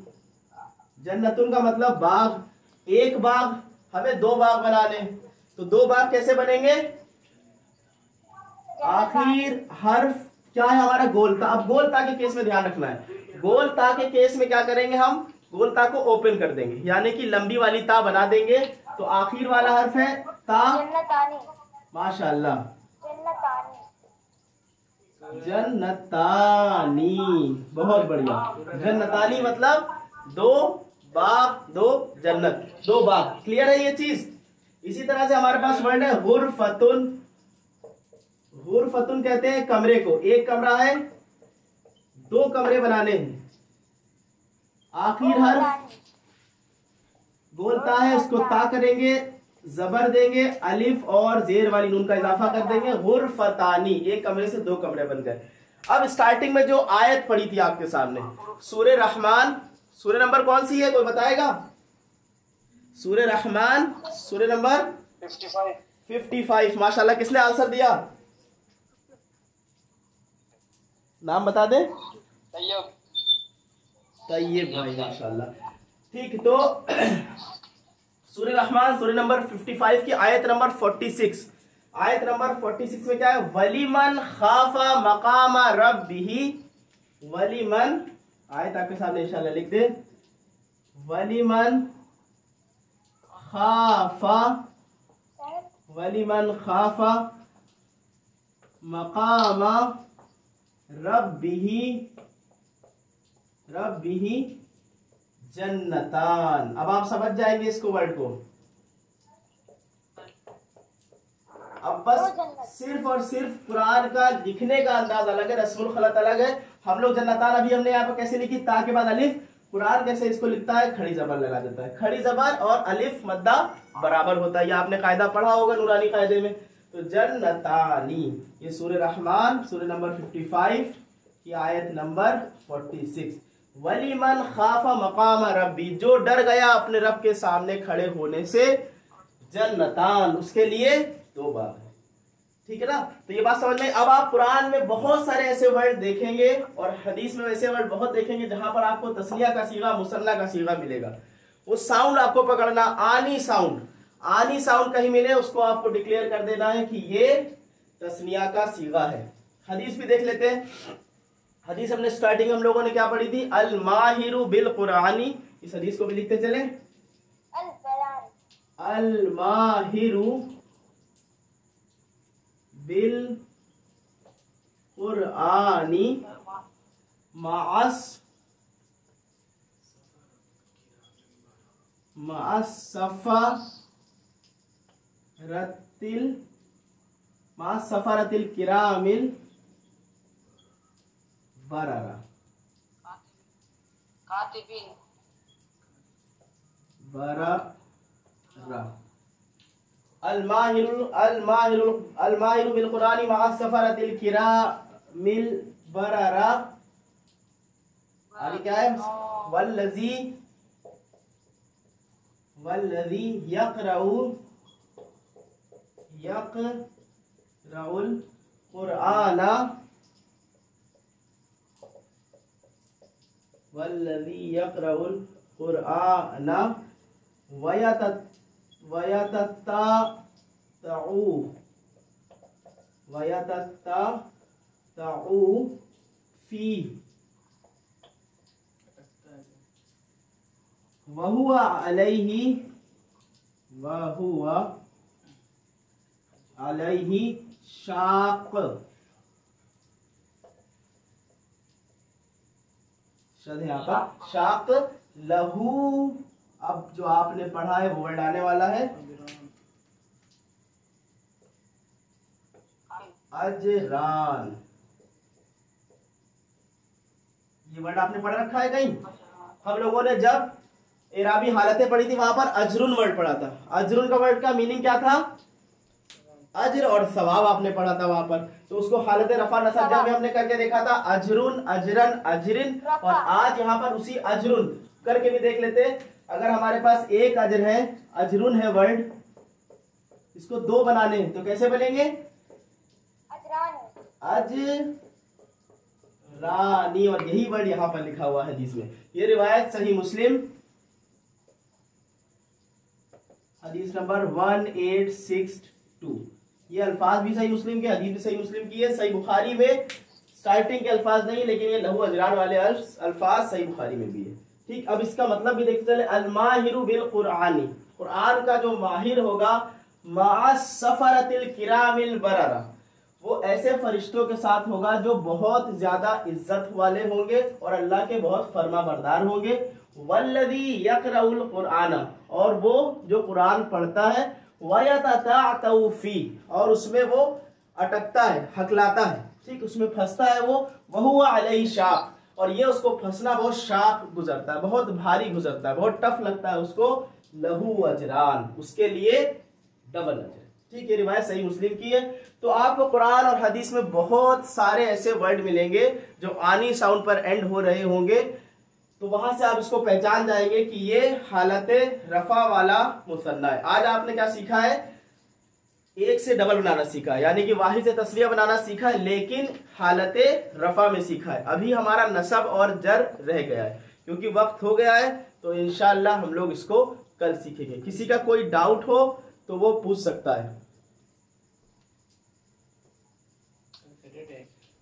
जन्नतुन का मतलब बाग, एक बाग, हमें दो बाग बनाने, तो दो बाग कैसे बनेंगे, आखिर हर्फ क्या है, हमारा गोलता। अब गोलता के केस में ध्यान रखना है, गोलता के केस में क्या करेंगे, हम गोलता को ओपन कर देंगे, यानी कि लंबी वाली ता बना देंगे। तो आखिर वाला हर्फ है ता, माशाल्लाह, जन्नतानी, बहुत बढ़िया। जन्नतानी मतलब दो बाग, दो जन्नत, दो बाग। क्लियर है ये चीज। इसी तरह से हमारे पास वर्ड है गुरफतुन। गुरफतुन कहते हैं कमरे को, एक कमरा है, दो कमरे बनाने हैं, आखिर हर्फ बोलता है उसको ता करेंगे, जबर देंगे, अलिफ और जेर वाली नून का इजाफा कर देंगे। गुरफतानी, एक कमरे से दो कमरे बन गए। अब स्टार्टिंग में जो आयत पड़ी थी आपके सामने सूरह रहमान, सूरह नंबर कौन सी है कोई बताएगा? सूरह रहमान सूरह नंबर 55। माशाल्लाह, किसने आंसर दिया? नाम बता दे। तैयब भाई, माशाल्लाह। ठीक, तो सूरह रहमान सूरह नंबर 55 की आयत नंबर 46, आयत नंबर 46 में क्या है? वलीमन खाफा मकाम रब्बिही, वलीमन, आयत आपके सामने इंशाल्लाह लिख दे, वलीमन खाफा, वलीमन खाफा मकाम रब्बिही जन्नतान। अब आप समझ जाएंगे इसको, वर्ड को। अब बस सिर्फ और सिर्फ कुरान का लिखने का अंदाज अलग है, रसूल खलत अलग है। हम लोग जन्नतान अभी हमने यहाँ पर कैसे लिखी? ता के बाद अलिफ। कुरान कैसे इसको लिखता है? खड़ी जबर लगा देता है। खड़ी जबर और अलिफ मद्दा बराबर होता है। ये आपने कायदा पढ़ा होगा नूरानी कायदे में। तो जन्नतानी, ये सूरह रहमान सूरह नंबर 55 की आयत नंबर 46। वलीमन खाफा मकाम रब्बी, जो डर गया अपने रब के सामने खड़े होने से, जन्नतान, उसके लिए दो बार है। ठीक है ना? तो ये बात समझ में। अब आप कुरान में बहुत सारे ऐसे वर्ड देखेंगे और हदीस में वैसे वर्ड बहुत देखेंगे जहां पर आपको तस्निया का सीगा, मुसन्ना का सीगा मिलेगा। वो साउंड आपको पकड़ना, आनी साउंड, आनी साउंड कहीं मिले उसको आपको डिक्लेयर कर देना है कि ये तस्निया का सीगा है। हदीस भी देख लेते हैं। हदीस हमने स्टार्टिंग हम लोगों ने क्या पढ़ी थी? अल माहिरु बिल कुरानी। इस हदीस को भी लिखते चले, अल माहिरु बिल कुरानी मास सफरतिल किरामिल बरारा। अल माहिरु बिल कुरानी मअ सफरतिल किरामिल बरारा। आगे क्या है? वल्लज़ी यक़राउल कुराना, वल्लज़ी यक़राउल कुरान वयतत्ताऊ फी वहुवा अलैहि शाक़, यहाँ पर शाक लहू। अब जो आपने पढ़ा है वो वर्ड आने वाला है अजरान। ये वर्ड आपने पढ़ रखा है कहीं? हम लोगों ने जब एराबी हालतें पढ़ी थी वहां पर अजरुन वर्ड पढ़ा था। अजरुन का वर्ड का मीनिंग क्या था? अजर और सवाब आपने पढ़ा था वहां पर। तो उसको हालत रफा नसब जब हमने करके देखा था, अजरुन, अजरन, अजरिन, और आज यहाँ पर उसी अजरुन करके भी देख लेते। अगर हमारे पास एक अजर है, अजरुन है वर्ड, इसको दो बनाने तो कैसे बनेंगे? अजरानी, और यही वर्ड यहाँ पर लिखा हुआ है हदीस में। ये रिवायत सही मुस्लिम हदीस नंबर 1862। ये अल्फाज भी सही मुस्लिम के, हदीस भी सही मुस्लिम की है। सही बुखारी में स्टार्टिंग के अल्फाज नहीं, लेकिन ये लहू अजरान वाले अल्फाज सही बुखारी में भी है। ठीक, अब इसका मतलब भी देखते चले। अल माहिरु बिल कुरानी, कुरान का जो माहिर होगा, मा सफरतिल किरामिल बरारा, वो ऐसे फरिश्तों के साथ होगा जो बहुत ज्यादा इज्जत वाले होंगे और अल्लाह के बहुत फर्मा बरदार होंगे। वल्लज़ी यक़राउल कुरान, और वो जो कुरान पढ़ता है, वयतत्ताऊ फी, और उसमें वो अटकता है, हकलाता है, ठीक, उसमें फंसता है वो, वहुवा अलैहि शाक़, और ये उसको फंसना बहुत शार्प गुजरता है, बहुत भारी गुजरता है, बहुत टफ लगता है उसको। लहू अजरान, उसके लिए डबल अजर। ठीक है, रिवायत सही मुस्लिम की है। तो आपको कुरान और हदीस में बहुत सारे ऐसे वर्ड मिलेंगे जो आनी साउंड पर एंड हो रहे होंगे, तो वहां से आप इसको पहचान जाएंगे कि ये हालत रफा वाला मुसन्ना है। आज आपने क्या सीखा है? एक से डबल बनाना सीखा है, यानी कि वाहिद से तस्निया बनाना सीखा है, लेकिन हालत रफा में सीखा है। अभी हमारा नसब और जर रह गया है, क्योंकि वक्त हो गया है, तो इंशाअल्लाह हम लोग इसको कल सीखेंगे। किसी का कोई डाउट हो तो वो पूछ सकता है।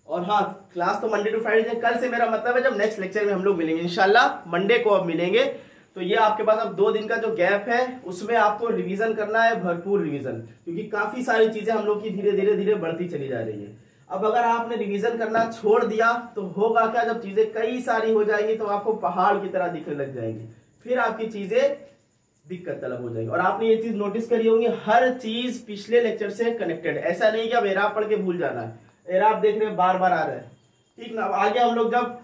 और हाँ, क्लास तो मंडे टू फ्राइडे है, कल से मेरा मतलब है जब नेक्स्ट लेक्चर में हम लोग मिलेंगे इंशाल्लाह, मंडे को अब मिलेंगे। तो ये आपके पास अब 2 दिन का जो गैप है, उसमें आपको रिवीजन करना है, भरपूर रिवीजन, क्योंकि काफी सारी चीजें हम लोग की धीरे धीरे धीरे बढ़ती चली जा रही है। अब अगर आपने रिवीजन करना छोड़ दिया तो होगा क्या, जब चीजें कई सारी हो जाएंगी तो आपको पहाड़ की तरह दिखने लग जाएंगी, फिर आपकी चीजें दिक्कत तलब हो जाएगी। और आपने ये चीज नोटिस करी होगी, हर चीज पिछले लेक्चर से कनेक्टेड। ऐसा नहीं कि अब एराब पढ़ के भूल जाना है, एराब देख रहे हैं बार बार आ रहा है, ठीक ना। अब आगे हम लोग जब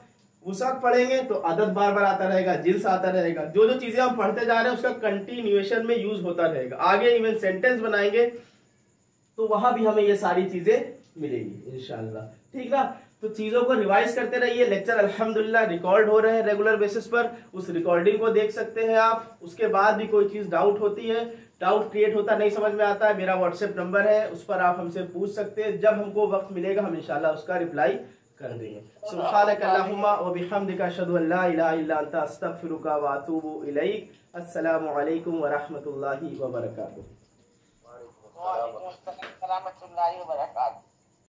वसात पढ़ेंगे तो अदद बार बार आता रहेगा, जिन्स आता रहेगा, जो जो चीजें हम पढ़ते जा रहे हैं उसका कंटिन्यूएशन में यूज होता रहेगा। आगे इवन सेंटेंस बनाएंगे तो वहां भी हमें ये सारी चीजें मिलेंगी इंशाल्लाह, ठीक ना। तो चीज़ों को रिवाइज करते रहिए। लेक्चर अल्हम्दुलिल्लाह रिकॉर्ड हो रहे हैं रेगुलर बेसिस पर, उस रिकॉर्डिंग को देख सकते हैं आप। उसके बाद भी कोई चीज़ डाउट होती है, डाउट क्रिएट होता, नहीं समझ में आता है, मेरा व्हाट्सएप नंबर है, उस पर आप हमसे पूछ सकते हैं। जब हमको वक्त मिलेगा हम इंशाल्लाह उसका रिप्लाई कर देंगे। सुब्हानकल्लाहुम्मा व बिहम्दिका अशहदु अल्ला इलाहा इल्ला अंता अस्तगफिरुका व अतूबु इलैक। अस्सलामु अलैकुम व रहमतुल्लाहि व बरकातुहू।